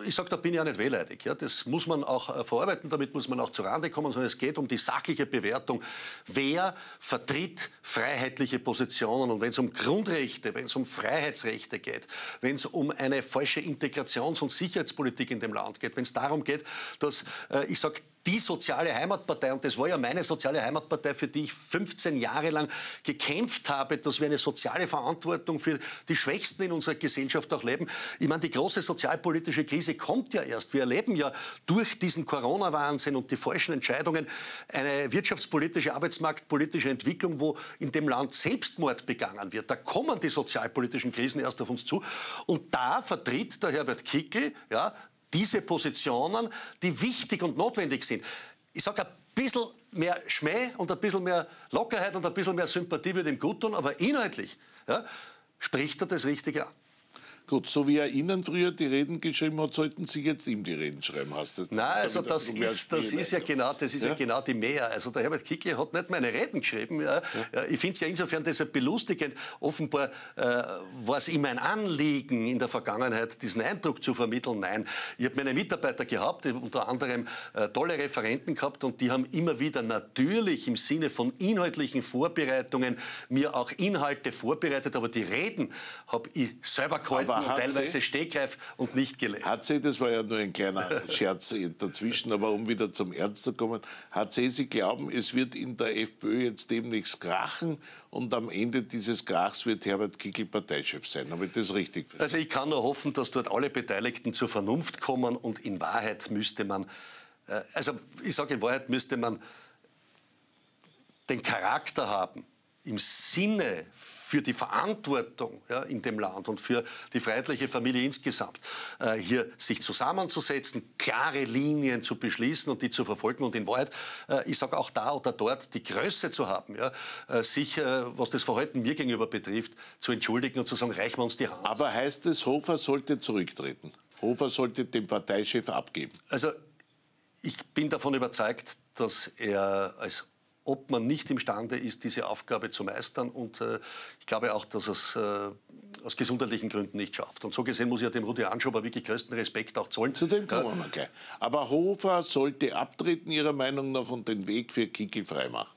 ich sage, da bin ich auch nicht wehleidig. Das muss man auch verarbeiten, damit muss man auch zu Rande kommen, sondern es geht um die sachliche Bewertung. Wer vertritt freiheitliche Positionen? Und wenn es um Grundrechte, wenn es um Freiheitsrechte geht, wenn es um eine falsche Integrations- und Sicherheitspolitik in dem Land geht, wenn es darum geht, dass dass, äh, ich sage, die soziale Heimatpartei, und das war ja meine soziale Heimatpartei, für die ich fünfzehn Jahre lang gekämpft habe, dass wir eine soziale Verantwortung für die Schwächsten in unserer Gesellschaft auch leben. Ich meine, die große sozialpolitische Krise kommt ja erst. Wir erleben ja durch diesen Corona-Wahnsinn und die falschen Entscheidungen eine wirtschaftspolitische, arbeitsmarktpolitische Entwicklung, wo in dem Land Selbstmord begangen wird. Da kommen die sozialpolitischen Krisen erst auf uns zu. Und da vertritt der Herbert Kickl, ja, diese Positionen, die wichtig und notwendig sind. Ich sage, ein bisschen mehr Schmäh und ein bisschen mehr Lockerheit und ein bisschen mehr Sympathie würde ihm gut tun, aber inhaltlich, ja, spricht er das Richtige an. Gut, so wie er Ihnen früher die Reden geschrieben hat, sollten Sie jetzt ihm die Reden schreiben, hast du das? Nein, also das ist, das ist ja genau, das ist ja? ja genau die Mehr. Also der Herbert Kickl hat nicht meine Reden geschrieben. Ja. Ja. Ich finde es ja insofern deshalb belustigend. Offenbar äh, war es ihm ein Anliegen in der Vergangenheit, diesen Eindruck zu vermitteln. Nein, ich habe meine Mitarbeiter gehabt, unter anderem äh, tolle Referenten gehabt, und die haben immer wieder natürlich im Sinne von inhaltlichen Vorbereitungen mir auch Inhalte vorbereitet, aber die Reden habe ich selber gehalten und teilweise Stehgreif und nicht gelesen. H C, das war ja nur ein kleiner Scherz dazwischen, aber um wieder zum Ernst zu kommen, H C, Sie glauben, es wird in der FPÖ jetzt demnächst krachen und am Ende dieses Krachs wird Herbert Kickl Parteichef sein. Habe ich das richtig verstanden? Also ich kann nur hoffen, dass dort alle Beteiligten zur Vernunft kommen, und in Wahrheit müsste man, also ich sage in Wahrheit müsste man den Charakter haben, im Sinne für die Verantwortung ja, in dem Land und für die freiheitliche Familie insgesamt, äh, hier sich zusammenzusetzen, klare Linien zu beschließen und die zu verfolgen, und in Wahrheit, äh, ich sage auch da oder dort, die Größe zu haben, ja, äh, sich, äh, was das Verhalten mir gegenüber betrifft, zu entschuldigen und zu sagen, reichen wir uns die Hand. Aber heißt es, Hofer sollte zurücktreten? Hofer sollte den Parteichef abgeben? Also ich bin davon überzeugt, dass er als ob man nicht imstande ist, diese Aufgabe zu meistern. Und äh, ich glaube auch, dass es äh, aus gesundheitlichen Gründen nicht schafft. Und so gesehen muss ich ja dem Rudi Anschober wirklich größten Respekt auch zollen. Zu dem kommen wir mal gleich. Aber Hofer sollte abtreten, Ihrer Meinung nach, und den Weg für Kickl freimachen.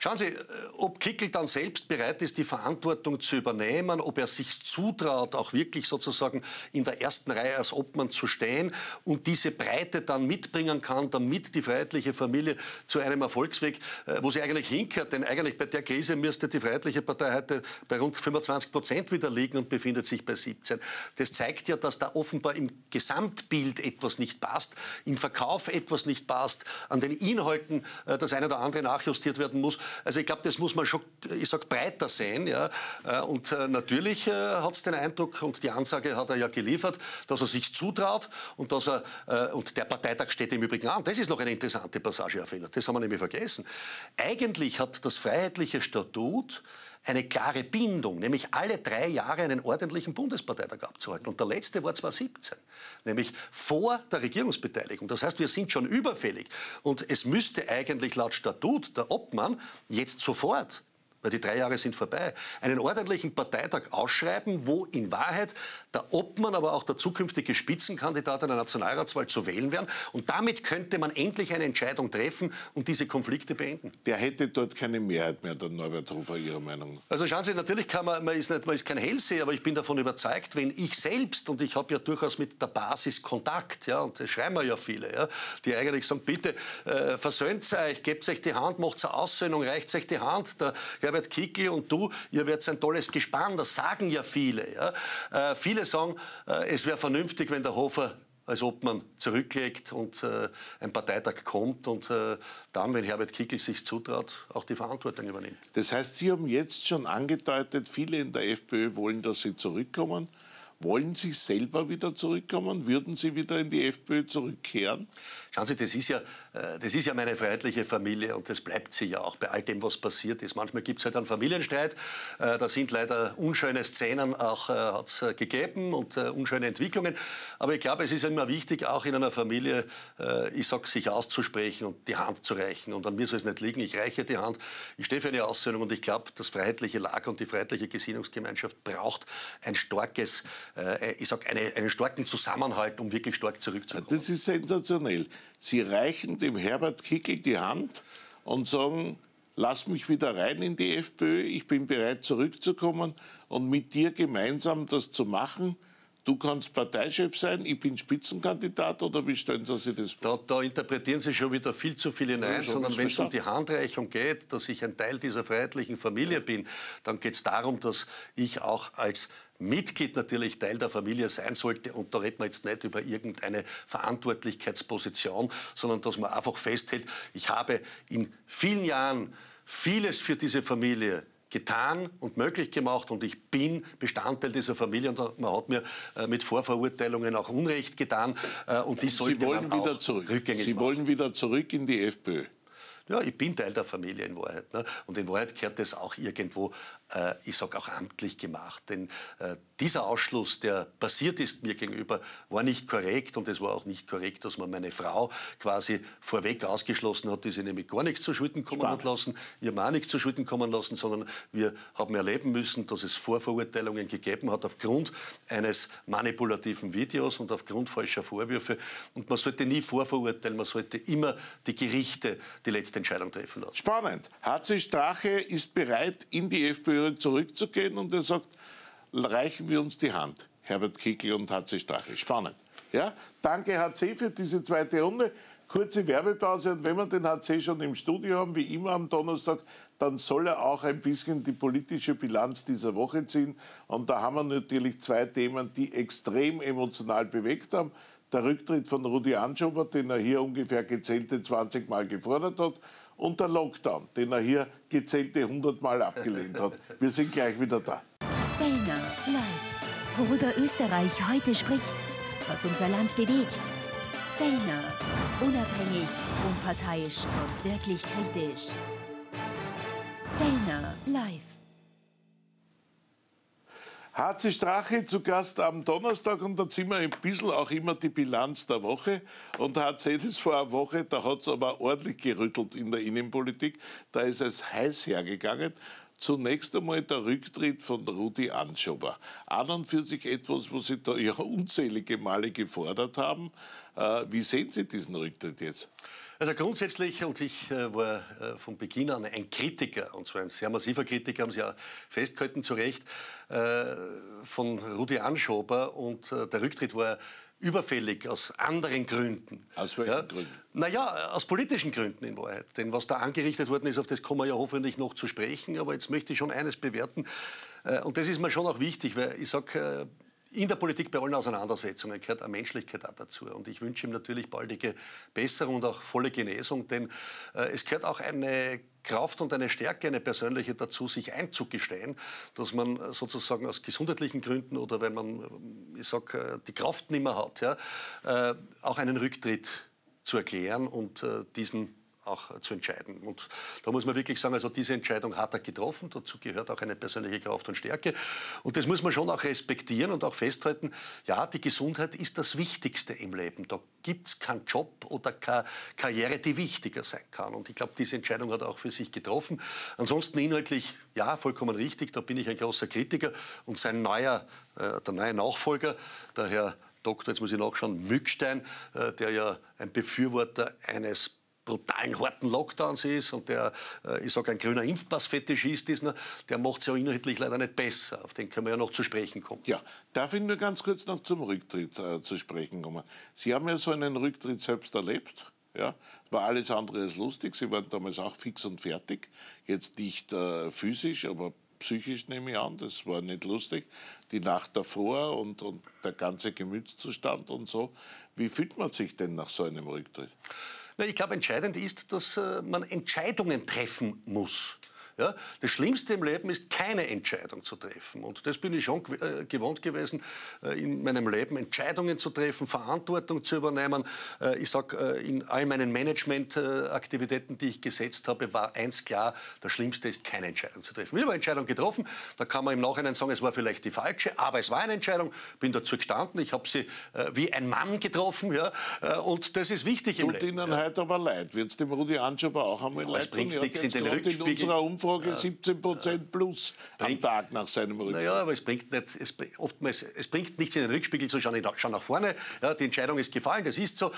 Schauen Sie, ob Kickl dann selbst bereit ist, die Verantwortung zu übernehmen, ob er sich zutraut, auch wirklich sozusagen in der ersten Reihe als Obmann zu stehen und diese Breite dann mitbringen kann, damit die freiheitliche Familie zu einem Erfolgsweg, wo sie eigentlich hinkehrt. Denn eigentlich bei der Krise müsste die freiheitliche Partei heute bei rund fünfundzwanzig Prozent wieder liegen und befindet sich bei siebzehn. Das zeigt ja, dass da offenbar im Gesamtbild etwas nicht passt, im Verkauf etwas nicht passt, an den Inhalten das eine oder andere nachjustiert werden muss. Also ich glaube, das muss man schon, ich sag, breiter sehen. Ja. Und äh, natürlich äh, hat es den Eindruck, und die Ansage hat er ja geliefert, dass er sich zutraut und dass er, äh, und der Parteitag steht im Übrigen an. Das ist noch eine interessante Passage, Herr Fellner, das haben wir nämlich vergessen. Eigentlich hat das Freiheitliche Statut eine klare Bindung, nämlich alle drei Jahre einen ordentlichen Bundesparteitag abzuhalten. Und der letzte war zweitausendsiebzehn, nämlich vor der Regierungsbeteiligung. Das heißt, wir sind schon überfällig. Und es müsste eigentlich laut Statut der Obmann jetzt sofort, weil die drei Jahre sind vorbei, einen ordentlichen Parteitag ausschreiben, wo in Wahrheit der Obmann, aber auch der zukünftige Spitzenkandidat einer Nationalratswahl zu wählen werden. Und damit könnte man endlich eine Entscheidung treffen und diese Konflikte beenden. Der hätte dort keine Mehrheit mehr, der Norbert Hofer, Ihrer Meinung nach? Also schauen Sie, natürlich kann man, man ist, nicht, man ist kein Hellseher, aber ich bin davon überzeugt, wenn ich selbst, und ich habe ja durchaus mit der Basis Kontakt, ja, und das schreiben wir ja viele, ja, die eigentlich sagen, bitte äh, versöhnt euch, gebt euch die Hand, macht eine Aussöhnung, reicht euch die Hand, der Herr Herbert Kickl und du, ihr werdet ein tolles Gespann, das sagen ja viele. Ja. Äh, viele sagen, äh, es wäre vernünftig, wenn der Hofer als Obmann zurücklegt und äh, ein Parteitag kommt und äh, dann, wenn Herbert Kickl sich zutraut, auch die Verantwortung übernimmt. Das heißt, Sie haben jetzt schon angedeutet, viele in der FPÖ wollen, dass Sie zurückkommen. Wollen Sie selber wieder zurückkommen? Würden Sie wieder in die FPÖ zurückkehren? Schauen Sie, das ist ja, das ist ja meine freiheitliche Familie, und das bleibt sie ja auch bei all dem, was passiert ist. Manchmal gibt es halt einen Familienstreit. Da sind leider unschöne Szenen auch hat's gegeben und unschöne Entwicklungen. Aber ich glaube, es ist immer wichtig, auch in einer Familie, ich sage, sich auszusprechen und die Hand zu reichen. Und an mir soll es nicht liegen. Ich reiche die Hand. Ich stehe für eine Aussöhnung, und ich glaube, das freiheitliche Lager und die freiheitliche Gesinnungsgemeinschaft braucht ein starkes, ich sage, eine, einen starken Zusammenhalt, um wirklich stark zurückzukommen. Das ist sensationell. Sie reichen dem Herbert Kickl die Hand und sagen, lass mich wieder rein in die FPÖ, ich bin bereit zurückzukommen und mit dir gemeinsam das zu machen. Du kannst Parteichef sein, ich bin Spitzenkandidat, oder wie stellen Sie sich das vor? Da, da interpretieren Sie schon wieder viel zu viel hinein, ja, sondern wenn es um die Handreichung geht, dass ich ein Teil dieser freiheitlichen Familie ja. bin, dann geht es darum, dass ich auch als Mitglied natürlich Teil der Familie sein sollte, und da reden wir jetzt nicht über irgendeine Verantwortlichkeitsposition, sondern dass man einfach festhält, ich habe in vielen Jahren vieles für diese Familie getan und möglich gemacht, und ich bin Bestandteil dieser Familie, und man hat mir äh, mit Vorverurteilungen auch Unrecht getan, äh, und die sollte man auch rückgängig machen. Sie wollen wieder zurück in die FPÖ? Ja, ich bin Teil der Familie in Wahrheit. Ne? Und in Wahrheit gehört das auch irgendwo, äh, ich sage auch amtlich gemacht. Denn äh, dieser Ausschluss, der passiert ist mir gegenüber, war nicht korrekt. Und es war auch nicht korrekt, dass man meine Frau quasi vorweg ausgeschlossen hat, die sie nämlich gar nichts zu Schulden kommen hat lassen. Wir haben auch nichts zu Schulden kommen lassen, sondern wir haben erleben müssen, dass es Vorverurteilungen gegeben hat aufgrund eines manipulativen Videos und aufgrund falscher Vorwürfe. Und man sollte nie vorverurteilen, man sollte immer die Gerichte die letzte Entscheidung treffen lassen. Spannend. H C Strache ist bereit, in die FPÖ zurückzugehen und er sagt, reichen wir uns die Hand. Herbert Kickl und H C Strache. Spannend. Ja? Danke H C für diese zweite Runde. Kurze Werbepause und wenn wir den H C schon im Studio haben, wie immer am Donnerstag, dann soll er auch ein bisschen die politische Bilanz dieser Woche ziehen. Und da haben wir natürlich zwei Themen, die extrem emotional bewegt haben. Der Rücktritt von Rudi Anschober, den er hier ungefähr gezählte zwanzig Mal gefordert hat. Und der Lockdown, den er hier gezählte hundert Mal abgelehnt hat. Wir sind gleich wieder da. Fellner Live. Worüber Österreich heute spricht. Was unser Land bewegt. Fellner. Unabhängig, unparteiisch und wirklich kritisch. Fellner Live. H C Strache zu Gast am Donnerstag und da ziehen wir ein bisschen auch immer die Bilanz der Woche. Und H C, das vor einer Woche, da hat es aber ordentlich gerüttelt in der Innenpolitik. Da ist es heiß hergegangen. Zunächst einmal der Rücktritt von Rudi Anschober. An und für sich etwas, was Sie da ja unzählige Male gefordert haben. Äh, wie sehen Sie diesen Rücktritt jetzt? Also grundsätzlich, und ich äh, war äh, von Beginn an ein Kritiker, und zwar ein sehr massiver Kritiker, haben Sie ja festgehalten, zu Recht, äh, von Rudi Anschober. Und äh, der Rücktritt war überfällig aus anderen Gründen. Aus welchen ja? Gründen? Naja, aus politischen Gründen in Wahrheit. Denn was da angerichtet worden ist, auf das kommen wir ja hoffentlich noch zu sprechen. Aber jetzt möchte ich schon eines bewerten. Äh, und das ist mir schon auch wichtig, weil ich sage... Äh, in der Politik bei allen Auseinandersetzungen gehört eine Menschlichkeit auch dazu. Und ich wünsche ihm natürlich baldige Besserung und auch volle Genesung, denn äh, es gehört auch eine Kraft und eine Stärke, eine persönliche dazu, sich einzugestehen, dass man sozusagen aus gesundheitlichen Gründen oder wenn man, ich sage, die Kraft nicht mehr hat, ja, äh, auch einen Rücktritt zu erklären und äh, diesen auch zu entscheiden. Und da muss man wirklich sagen, also diese Entscheidung hat er getroffen, dazu gehört auch eine persönliche Kraft und Stärke. Und das muss man schon auch respektieren und auch festhalten, ja, die Gesundheit ist das Wichtigste im Leben. Da gibt es keinen Job oder keine Karriere, die wichtiger sein kann. Und ich glaube, diese Entscheidung hat er auch für sich getroffen. Ansonsten inhaltlich, ja, vollkommen richtig, da bin ich ein großer Kritiker. Und sein neuer, äh, der neue Nachfolger, der Herr Doktor, jetzt muss ich nachschauen, Mückstein, äh, der ja ein Befürworter eines brutalen, harten Lockdowns ist und der, ich sage, ein grüner Impfpass-Fetischist ist, der macht es ja inhaltlich leider nicht besser. Auf den können wir ja noch zu sprechen kommen. Ja, darf ich nur ganz kurz noch zum Rücktritt äh, zu sprechen kommen? Sie haben ja so einen Rücktritt selbst erlebt. Ja? War alles andere als lustig. Sie waren damals auch fix und fertig. Jetzt nicht äh, physisch, aber psychisch nehme ich an. Das war nicht lustig. Die Nacht davor und, und der ganze Gemütszustand und so. Wie fühlt man sich denn nach so einem Rücktritt? Ich glaube, entscheidend ist, dass man Entscheidungen treffen muss. Ja? Das Schlimmste im Leben ist, keine Entscheidung zu treffen. Und das bin ich schon gewohnt gewesen, in meinem Leben Entscheidungen zu treffen, Verantwortung zu übernehmen. Ich sage, in all meinen Managementaktivitäten, die ich gesetzt habe, war eins klar, das Schlimmste ist, keine Entscheidung zu treffen. Ich habe eine Entscheidung getroffen, da kann man im Nachhinein sagen, es war vielleicht die falsche, aber es war eine Entscheidung, bin dazu gestanden, ich habe sie wie ein Mann getroffen. Ja? Und das ist wichtig im Tut Leben. Tut Ihnen heute aber leid, wird es dem Rudi Anschober auch einmal ja, leid tun? Ja, in den Rückspiegel. Umfrage ja, siebzehn Prozent plus bringt, am Tag nach seinem Rücktritt. Naja, aber es bringt, nicht, es, oftmals, es bringt nichts in den Rückspiegel zu schauen, ich schaue nach vorne, ja, die Entscheidung ist gefallen, das ist so,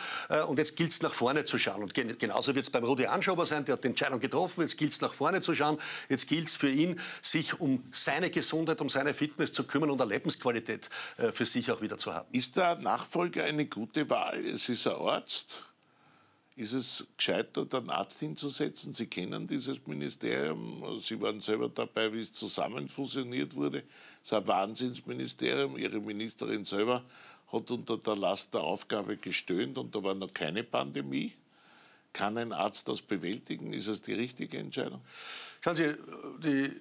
und jetzt gilt es nach vorne zu schauen. Und genauso wird es beim Rudi Anschober sein, der hat die Entscheidung getroffen, jetzt gilt es nach vorne zu schauen, jetzt gilt es für ihn, sich um seine Gesundheit, um seine Fitness zu kümmern und eine Lebensqualität für sich auch wieder zu haben. Ist der Nachfolger eine gute Wahl? Es ist ein Arzt. Ist es gescheitert, einen Arzt hinzusetzen? Sie kennen dieses Ministerium, Sie waren selber dabei, wie es zusammenfusioniert wurde. Es ist ein Wahnsinnsministerium. Ihre Ministerin selber hat unter der Last der Aufgabe gestöhnt und da war noch keine Pandemie. Kann ein Arzt das bewältigen? Ist es die richtige Entscheidung? Schauen Sie, die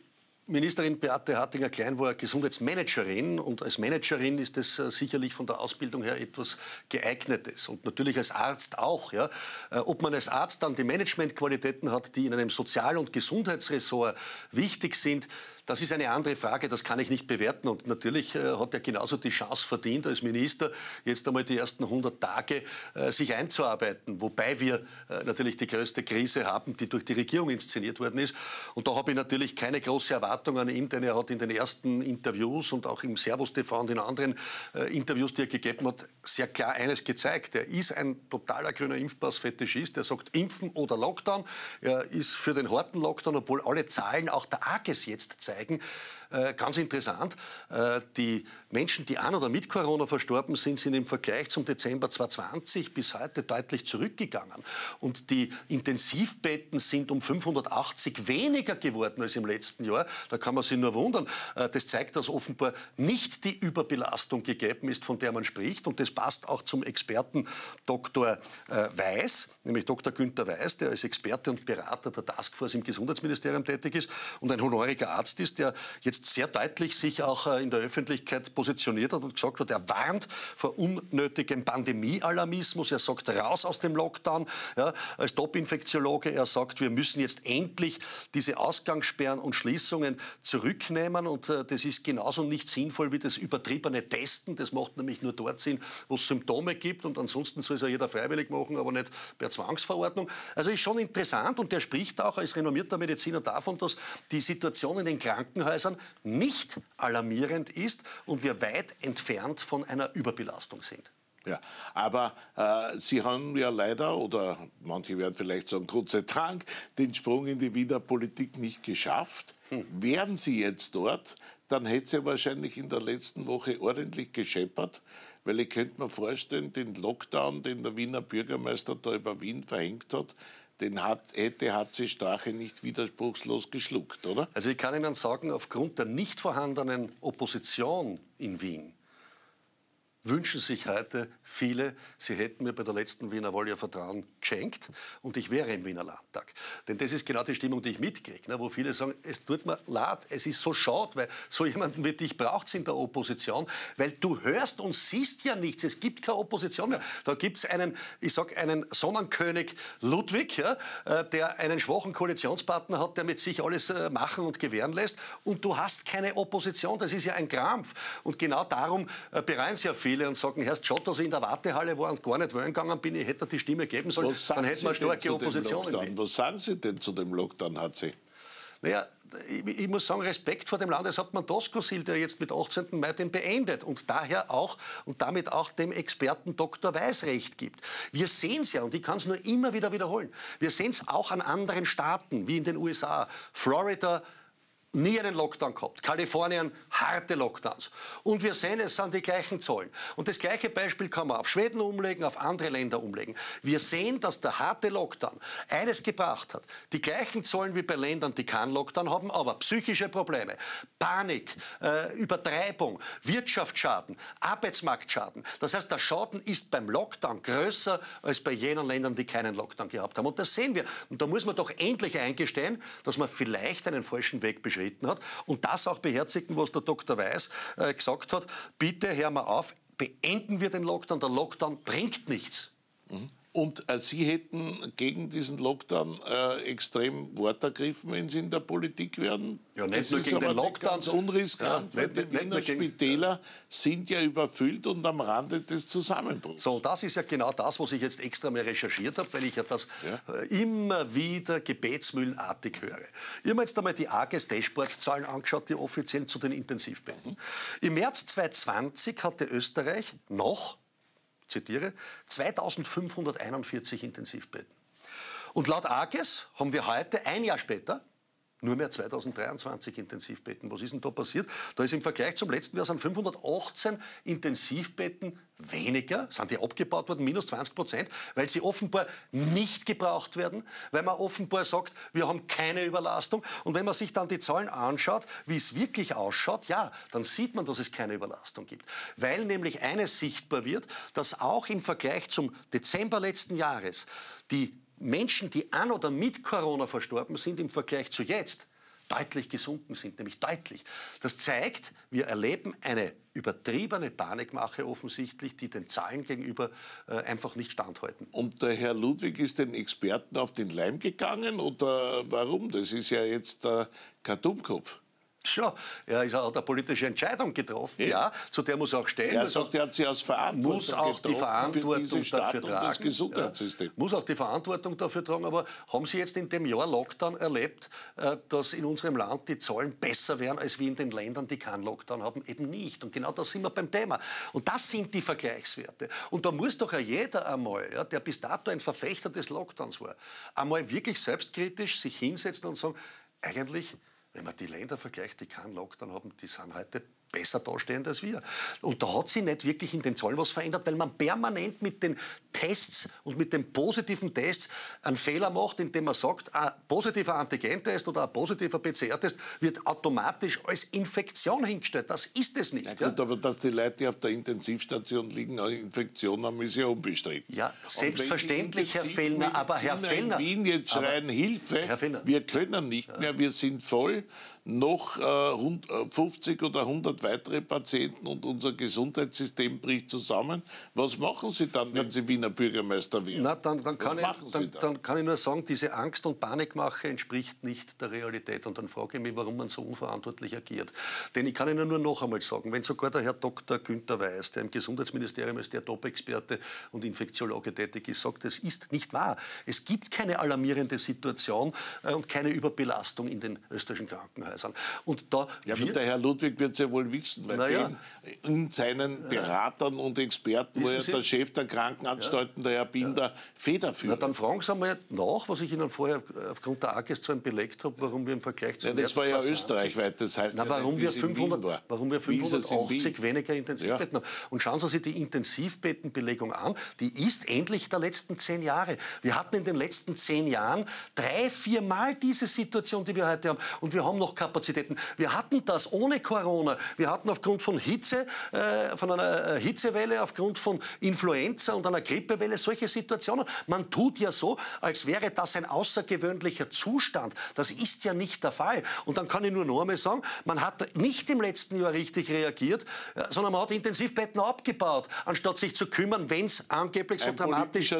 Ministerin Beate Hartinger-Klein war Gesundheitsmanagerin und als Managerin ist das sicherlich von der Ausbildung her etwas Geeignetes und natürlich als Arzt auch. Ja. Ob man als Arzt dann die Managementqualitäten hat, die in einem Sozial- und Gesundheitsressort wichtig sind, das ist eine andere Frage, das kann ich nicht bewerten. Und natürlich äh, hat er genauso die Chance verdient, als Minister jetzt einmal die ersten hundert Tage äh, sich einzuarbeiten. Wobei wir äh, natürlich die größte Krise haben, die durch die Regierung inszeniert worden ist. Und da habe ich natürlich keine große Erwartung an ihn, denn er hat in den ersten Interviews und auch im Servus-T V und in anderen äh, Interviews, die er gegeben hat, sehr klar eines gezeigt. Er ist ein totaler grüner Impfpass-Fetischist. Er sagt Impfen oder Lockdown. Er ist für den harten Lockdown, obwohl alle Zahlen auch der A G E S jetzt zeigen. Ganz interessant, die Menschen, die an oder mit Corona verstorben sind, sind im Vergleich zum Dezember zweitausendzwanzig bis heute deutlich zurückgegangen. Und die Intensivbetten sind um fünfhundertachtzig weniger geworden als im letzten Jahr. Da kann man sich nur wundern. Das zeigt, dass offenbar nicht die Überbelastung gegeben ist, von der man spricht. Und das passt auch zum Experten Doktor Weiß, nämlich Doktor Günter Weiß, der als Experte und Berater der Taskforce im Gesundheitsministerium tätig ist und ein honoriger Arzt ist, der jetzt sehr deutlich sich auch in der Öffentlichkeit positioniert hat und gesagt hat, er warnt vor unnötigem Pandemie-Alarmismus, er sagt raus aus dem Lockdown, ja, als Top-Infektiologe, er sagt, wir müssen jetzt endlich diese Ausgangssperren und Schließungen zurücknehmen und äh, das ist genauso nicht sinnvoll wie das übertriebene Testen, das macht nämlich nur dort Sinn, wo es Symptome gibt und ansonsten soll es ja jeder freiwillig machen, aber nicht per Zwangsverordnung. Also ist schon interessant und der spricht auch als renommierter Mediziner davon, dass die Situation in den Krankenhäusern Krankenhäusern nicht alarmierend ist und wir weit entfernt von einer Überbelastung sind. Ja, aber äh, Sie haben ja leider, oder manche werden vielleicht sagen, Gott sei Dank, den Sprung in die Wiener Politik nicht geschafft. Hm. Wären Sie jetzt dort, dann hätte es ja wahrscheinlich in der letzten Woche ordentlich gescheppert, weil ich könnte mir vorstellen, den Lockdown, den der Wiener Bürgermeister da über Wien verhängt hat, den hat, hätte H C Strache nicht widerspruchslos geschluckt, oder? Also ich kann Ihnen sagen, aufgrund der nicht vorhandenen Opposition in Wien wünschen sich heute viele, sie hätten mir bei der letzten Wiener Wahl ihr Vertrauen geschenkt und ich wäre im Wiener Landtag. Denn das ist genau die Stimmung, die ich mitkriege, ne, wo viele sagen, es tut mir leid, es ist so schade, weil so jemanden wie dich braucht es in der Opposition, weil du hörst und siehst ja nichts, es gibt keine Opposition mehr. Da gibt es einen, ich sag, einen Sonnenkönig Ludwig, ja, der einen schwachen Koalitionspartner hat, der mit sich alles machen und gewähren lässt und du hast keine Opposition, das ist ja ein Krampf. Und genau darum bereuen sie ja viele und sagen, Herrst Schott, dass ich in der Wartehalle war und gar nicht wählen gegangen bin, ich hätte die Stimme geben sollen, dann hätten wir eine starke Opposition. Was sagen Sie denn zu dem Lockdown, H C? Naja, ich, ich muss sagen, Respekt vor dem Landeshauptmann Doskozil, der jetzt mit achtzehnten Mai den beendet und daher auch und damit auch dem Experten Doktor Weiß recht gibt. Wir sehen es ja, und ich kann es nur immer wieder wiederholen, wir sehen es auch an anderen Staaten, wie in den U S A, Florida, nie einen Lockdown gehabt. Kalifornien, harte Lockdowns. Und wir sehen, es sind die gleichen Zahlen. Und das gleiche Beispiel kann man auf Schweden umlegen, auf andere Länder umlegen. Wir sehen, dass der harte Lockdown eines gebracht hat. Die gleichen Zahlen wie bei Ländern, die keinen Lockdown haben, aber psychische Probleme, Panik, äh, Übertreibung, Wirtschaftsschaden, Arbeitsmarktschaden. Das heißt, der Schaden ist beim Lockdown größer als bei jenen Ländern, die keinen Lockdown gehabt haben. Und das sehen wir. Und da muss man doch endlich eingestehen, dass man vielleicht einen falschen Weg beschreibt hat und das auch beherzigen, was der Doktor Weiß äh, gesagt hat. Bitte hören wir auf, beenden wir den Lockdown. Der Lockdown bringt nichts. Mhm. Und äh, Sie hätten gegen diesen Lockdown äh, extrem Wort ergriffen, wenn Sie in der Politik wären? Ja, nicht das nur ist gegen den Lockdown. Das ist unriskant, ja, weil nicht, die nicht Wiener gegen, Spitäler ja. sind ja überfüllt und am Rande des Zusammenbruchs. So, das ist ja genau das, was ich jetzt extra mal recherchiert habe, weil ich ja das ja. Äh, immer wieder gebetsmühlenartig höre. Ich habe mir jetzt einmal die A G E S-Dashboard-Zahlen angeschaut, die offiziell zu den Intensivbetten. Mhm. Im März zweitausendzwanzig hatte Österreich noch... zitiere, zweitausendfünfhunderteinundvierzig Intensivbetten. Und laut A G E S haben wir heute, ein Jahr später, nur mehr zweitausenddreiundzwanzig Intensivbetten. Was ist denn da passiert? Da ist im Vergleich zum letzten Jahr sind fünfhundertachtzehn Intensivbetten weniger, sind die abgebaut worden, minus zwanzig Prozent, weil sie offenbar nicht gebraucht werden, weil man offenbar sagt, wir haben keine Überlastung. Und wenn man sich dann die Zahlen anschaut, wie es wirklich ausschaut, ja, dann sieht man, dass es keine Überlastung gibt. Weil nämlich eines sichtbar wird, dass auch im Vergleich zum Dezember letzten Jahres die Menschen, die an oder mit Corona verstorben sind, im Vergleich zu jetzt deutlich gesunken sind, nämlich deutlich. Das zeigt, wir erleben eine übertriebene Panikmache offensichtlich, die den Zahlen gegenüber äh, einfach nicht standhalten. Und der Herr Ludwig ist den Experten auf den Leim gegangen oder warum? Das ist ja jetzt äh, kein Dummkopf. Ja, er hat eine politische Entscheidung getroffen, ja, ja, zu der muss auch stehen. Er sagt, er hat sie aus Verantwortung muss auch die Verantwortung für dafür tragen. Das Gesundheitssystem. Ja, muss auch die Verantwortung dafür tragen. Aber haben Sie jetzt in dem Jahr Lockdown erlebt, dass in unserem Land die Zahlen besser wären, als wie in den Ländern, die keinen Lockdown haben, eben nicht? Und genau da sind wir beim Thema. Und das sind die Vergleichswerte. Und da muss doch jeder einmal, ja, der bis dato ein Verfechter des Lockdowns war, einmal wirklich selbstkritisch sich hinsetzen und sagen, eigentlich... Wenn man die Länder vergleicht, die keinen Lockdown haben, die sind heute besser dastehend als wir. Und da hat sich nicht wirklich in den Zahlen was verändert, weil man permanent mit den Tests und mit den positiven Tests einen Fehler macht, indem man sagt, ein positiver Antigentest oder ein positiver P C R-Test wird automatisch als Infektion hingestellt. Das ist es nicht. Ja, gut, ja? Aber dass die Leute, die auf der Intensivstation liegen, eine Infektion haben, ist ja unbestritten. Ja, selbstverständlich, Herr Fellner, aber Herr Fellner... in Wien jetzt schreien, Hilfe, Herr Fellner, wir können nicht ja. mehr, wir sind voll, noch äh, fünfzig oder hundert weitere Patienten und unser Gesundheitssystem bricht zusammen. Was machen Sie dann, wenn Sie Wiener Bürgermeister werden? Na, dann, dann, kann ich, dann, dann? dann kann ich nur sagen, diese Angst- und Panikmache entspricht nicht der Realität. Und dann frage ich mich, warum man so unverantwortlich agiert. Denn ich kann Ihnen nur noch einmal sagen, wenn sogar der Herr Doktor Günter Weiß, der im Gesundheitsministerium als der Top-Experte und Infektiologe tätig ist, sagt, das ist nicht wahr. Es gibt keine alarmierende Situation und keine Überbelastung in den österreichischen Krankenhäusern. Und da ja, wird der Herr Ludwig wird sehr wohl wissen, weil naja. den, in seinen Beratern und Experten war ja der Chef der Krankenanstalten, ja. der Herr Binder, ja. federführend. Na, dann fragen Sie einmal nach, was ich Ihnen vorher aufgrund der A G E S-Zahlen belegt habe, warum wir im Vergleich zu... Nein, das war ja österreichweit, das heißt, Na, warum, ja nicht, wir fünfhundert, war. warum wir fünfhundertachtzig in weniger Intensivbetten ja. haben. Und schauen Sie sich die Intensivbettenbelegung an, die ist endlich der letzten zehn Jahre. Wir hatten in den letzten zehn Jahren drei, viermal diese Situation, die wir heute haben. Und wir haben noch Kapazitäten. Wir hatten das ohne Corona. Wir hatten aufgrund von Hitze, äh, von einer Hitzewelle, aufgrund von Influenza und einer Grippewelle solche Situationen. Man tut ja so, als wäre das ein außergewöhnlicher Zustand. Das ist ja nicht der Fall. Und dann kann ich nur noch einmal sagen, man hat nicht im letzten Jahr richtig reagiert, sondern man hat Intensivbetten abgebaut, anstatt sich zu kümmern, wenn es angeblich so ein dramatisch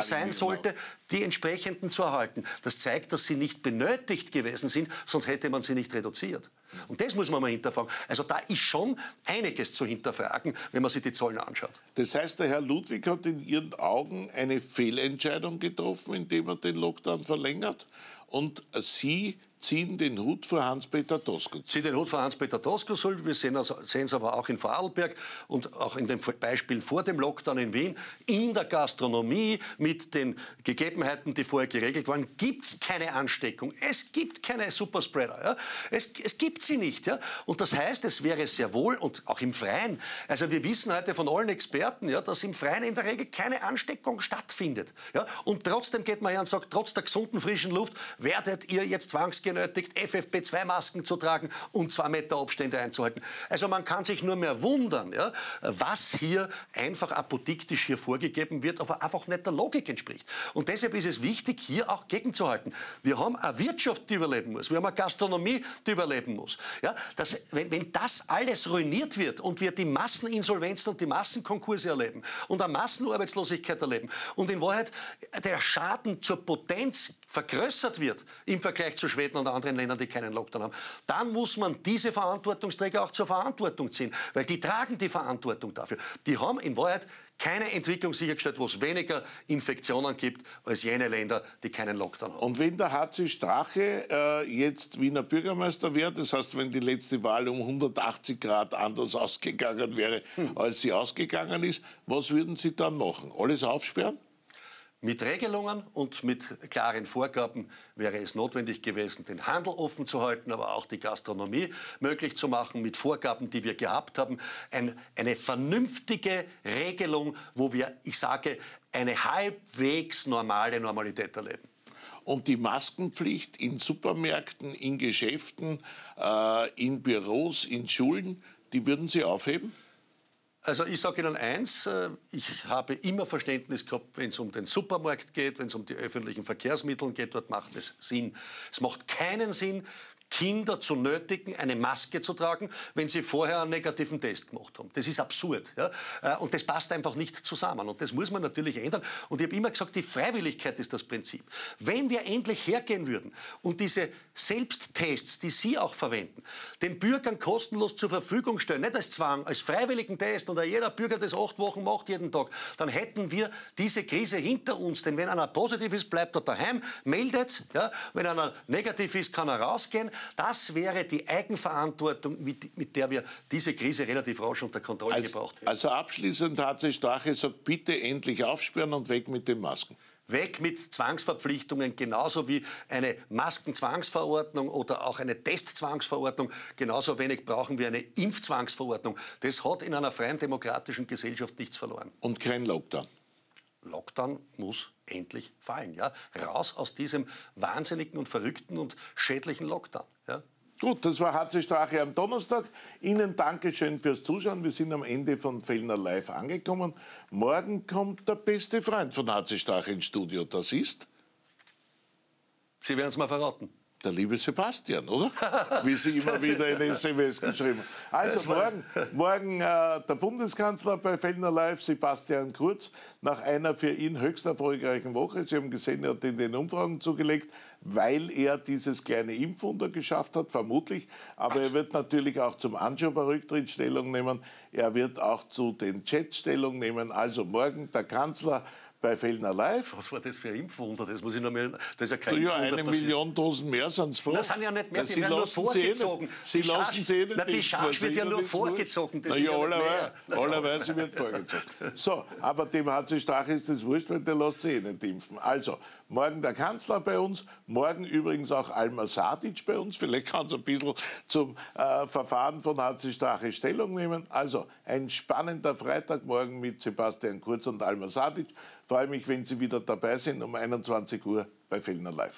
sein sollte, die entsprechenden zu erhalten. Das zeigt, dass sie nicht benötigt gewesen sind, sonst hätte man sie nicht reduziert. Und das muss man mal hinterfragen. Also da ist schon einiges zu hinterfragen, wenn man sich die Zahlen anschaut. Das heißt, der Herr Ludwig hat in Ihren Augen eine Fehlentscheidung getroffen, indem er den Lockdown verlängert. Und Sie ziehen den Hut vor Hans-Peter Tosco. Sie ziehen den Hut vor Hans-Peter Tosco. Wir sehen es aber auch in Vorarlberg und auch in dem Beispiel vor dem Lockdown in Wien. In der Gastronomie mit den Gegebenheiten, die vorher geregelt waren, gibt es keine Ansteckung. Es gibt keine Superspreader. Ja? Es, es gibt sie nicht. Ja? Und das heißt, es wäre sehr wohl und auch im Freien. Also wir wissen heute von allen Experten, ja, dass im Freien in der Regel keine Ansteckung stattfindet. Ja? Und trotzdem geht man her und sagt, trotz der gesunden, frischen Luft werdet ihr jetzt zwangsgenötigt, F F P zwei Masken zu tragen und zwei Meter Abstände einzuhalten. Also man kann sich nur mehr wundern, ja, was hier einfach apodiktisch hier vorgegeben wird, aber einfach nicht der Logik entspricht. Und deshalb ist es wichtig, hier auch gegenzuhalten. Wir haben eine Wirtschaft, die überleben muss. Wir haben eine Gastronomie, die überleben muss. Ja, dass, wenn, wenn das alles ruiniert wird und wir die Masseninsolvenzen und die Massenkonkurse erleben und eine Massenarbeitslosigkeit erleben und in Wahrheit der Schaden zur Potenz vergrößert wird im Vergleich zu Schweden und anderen Ländern, die keinen Lockdown haben, dann muss man diese Verantwortungsträger auch zur Verantwortung ziehen, weil die tragen die Verantwortung dafür. Die haben in Wahrheit keine Entwicklung sichergestellt, wo es weniger Infektionen gibt als jene Länder, die keinen Lockdown haben. Und wenn der H C Strache äh, jetzt Wiener Bürgermeister wäre, das heißt, wenn die letzte Wahl um hundertachtzig Grad anders ausgegangen wäre, hm. als sie ausgegangen ist, was würden Sie dann machen? Alles aufsperren? Mit Regelungen und mit klaren Vorgaben wäre es notwendig gewesen, den Handel offen zu halten, aber auch die Gastronomie möglich zu machen, mit Vorgaben, die wir gehabt haben. Ein, eine vernünftige Regelung, wo wir, ich sage, eine halbwegs normale Normalität erleben. Und die Maskenpflicht in Supermärkten, in Geschäften, äh, in Büros, in Schulen, die würden Sie aufheben? Also ich sage Ihnen eins, ich habe immer Verständnis gehabt, wenn es um den Supermarkt geht, wenn es um die öffentlichen Verkehrsmittel geht, dort macht es Sinn. Es macht keinen Sinn, Kinder zu nötigen, eine Maske zu tragen, wenn sie vorher einen negativen Test gemacht haben. Das ist absurd. Ja? Und das passt einfach nicht zusammen. Und das muss man natürlich ändern. Und ich habe immer gesagt, die Freiwilligkeit ist das Prinzip. Wenn wir endlich hergehen würden und diese Selbsttests, die Sie auch verwenden, den Bürgern kostenlos zur Verfügung stellen, nicht als Zwang, als freiwilligen Test und jeder Bürger das acht Wochen macht jeden Tag, dann hätten wir diese Krise hinter uns. Denn wenn einer positiv ist, bleibt er daheim, meldet es. Ja? Wenn einer negativ ist, kann er rausgehen. Das wäre die Eigenverantwortung, mit, mit der wir diese Krise relativ rasch unter Kontrolle also, gebracht hätten. Also abschließend hat sich Strache gesagt, bitte endlich aufsperren und weg mit den Masken. Weg mit Zwangsverpflichtungen, genauso wie eine Maskenzwangsverordnung oder auch eine Testzwangsverordnung. Genauso wenig brauchen wir eine Impfzwangsverordnung. Das hat in einer freien demokratischen Gesellschaft nichts verloren. Und kein Lockdown. Lockdown muss endlich fallen. Ja? Raus aus diesem wahnsinnigen und verrückten und schädlichen Lockdown. Ja? Gut, das war H C Strache am Donnerstag. Ihnen Dankeschön fürs Zuschauen. Wir sind am Ende von Fellner Live angekommen. Morgen kommt der beste Freund von H C Strache ins Studio. Das ist? Sie werden es mal verraten. Der liebe Sebastian, oder? Wie Sie immer wieder in S M S geschrieben haben. Also morgen, morgen äh, der Bundeskanzler bei Fellner Live, Sebastian Kurz, nach einer für ihn höchst erfolgreichen Woche. Sie haben gesehen, er hat in den Umfragen zugelegt, weil er dieses kleine Impfwunder geschafft hat, vermutlich. Aber er wird natürlich auch zum Anschober-Rücktritt Stellung nehmen. Er wird auch zu den Chats Stellung nehmen. Also morgen der Kanzler bei Fellner Live. Was war das für ein Impfwunder? Das muss ich noch mehr, das ist ja kein ja, Impfwunder. Eine passiert. Million Dosen mehr sind es vor. Das sind ja nicht mehr, na, die werden nur vorgezogen. Sie lassen sie nicht. Die Charge wird ja nur vorgezogen. Das na, ist ja, ja allerweise wird vorgezogen. So, aber dem H C Strache ist das wurscht, weil der lässt sie eh nicht impfen. Also, morgen der Kanzler bei uns, morgen übrigens auch Alma Sadic bei uns. Vielleicht kann sie ein bisschen zum äh, Verfahren von H C Strache Stellung nehmen. Also, ein spannender Freitagmorgen mit Sebastian Kurz und Alma Sadic. Freue mich, wenn Sie wieder dabei sind um einundzwanzig Uhr bei Fellner Live.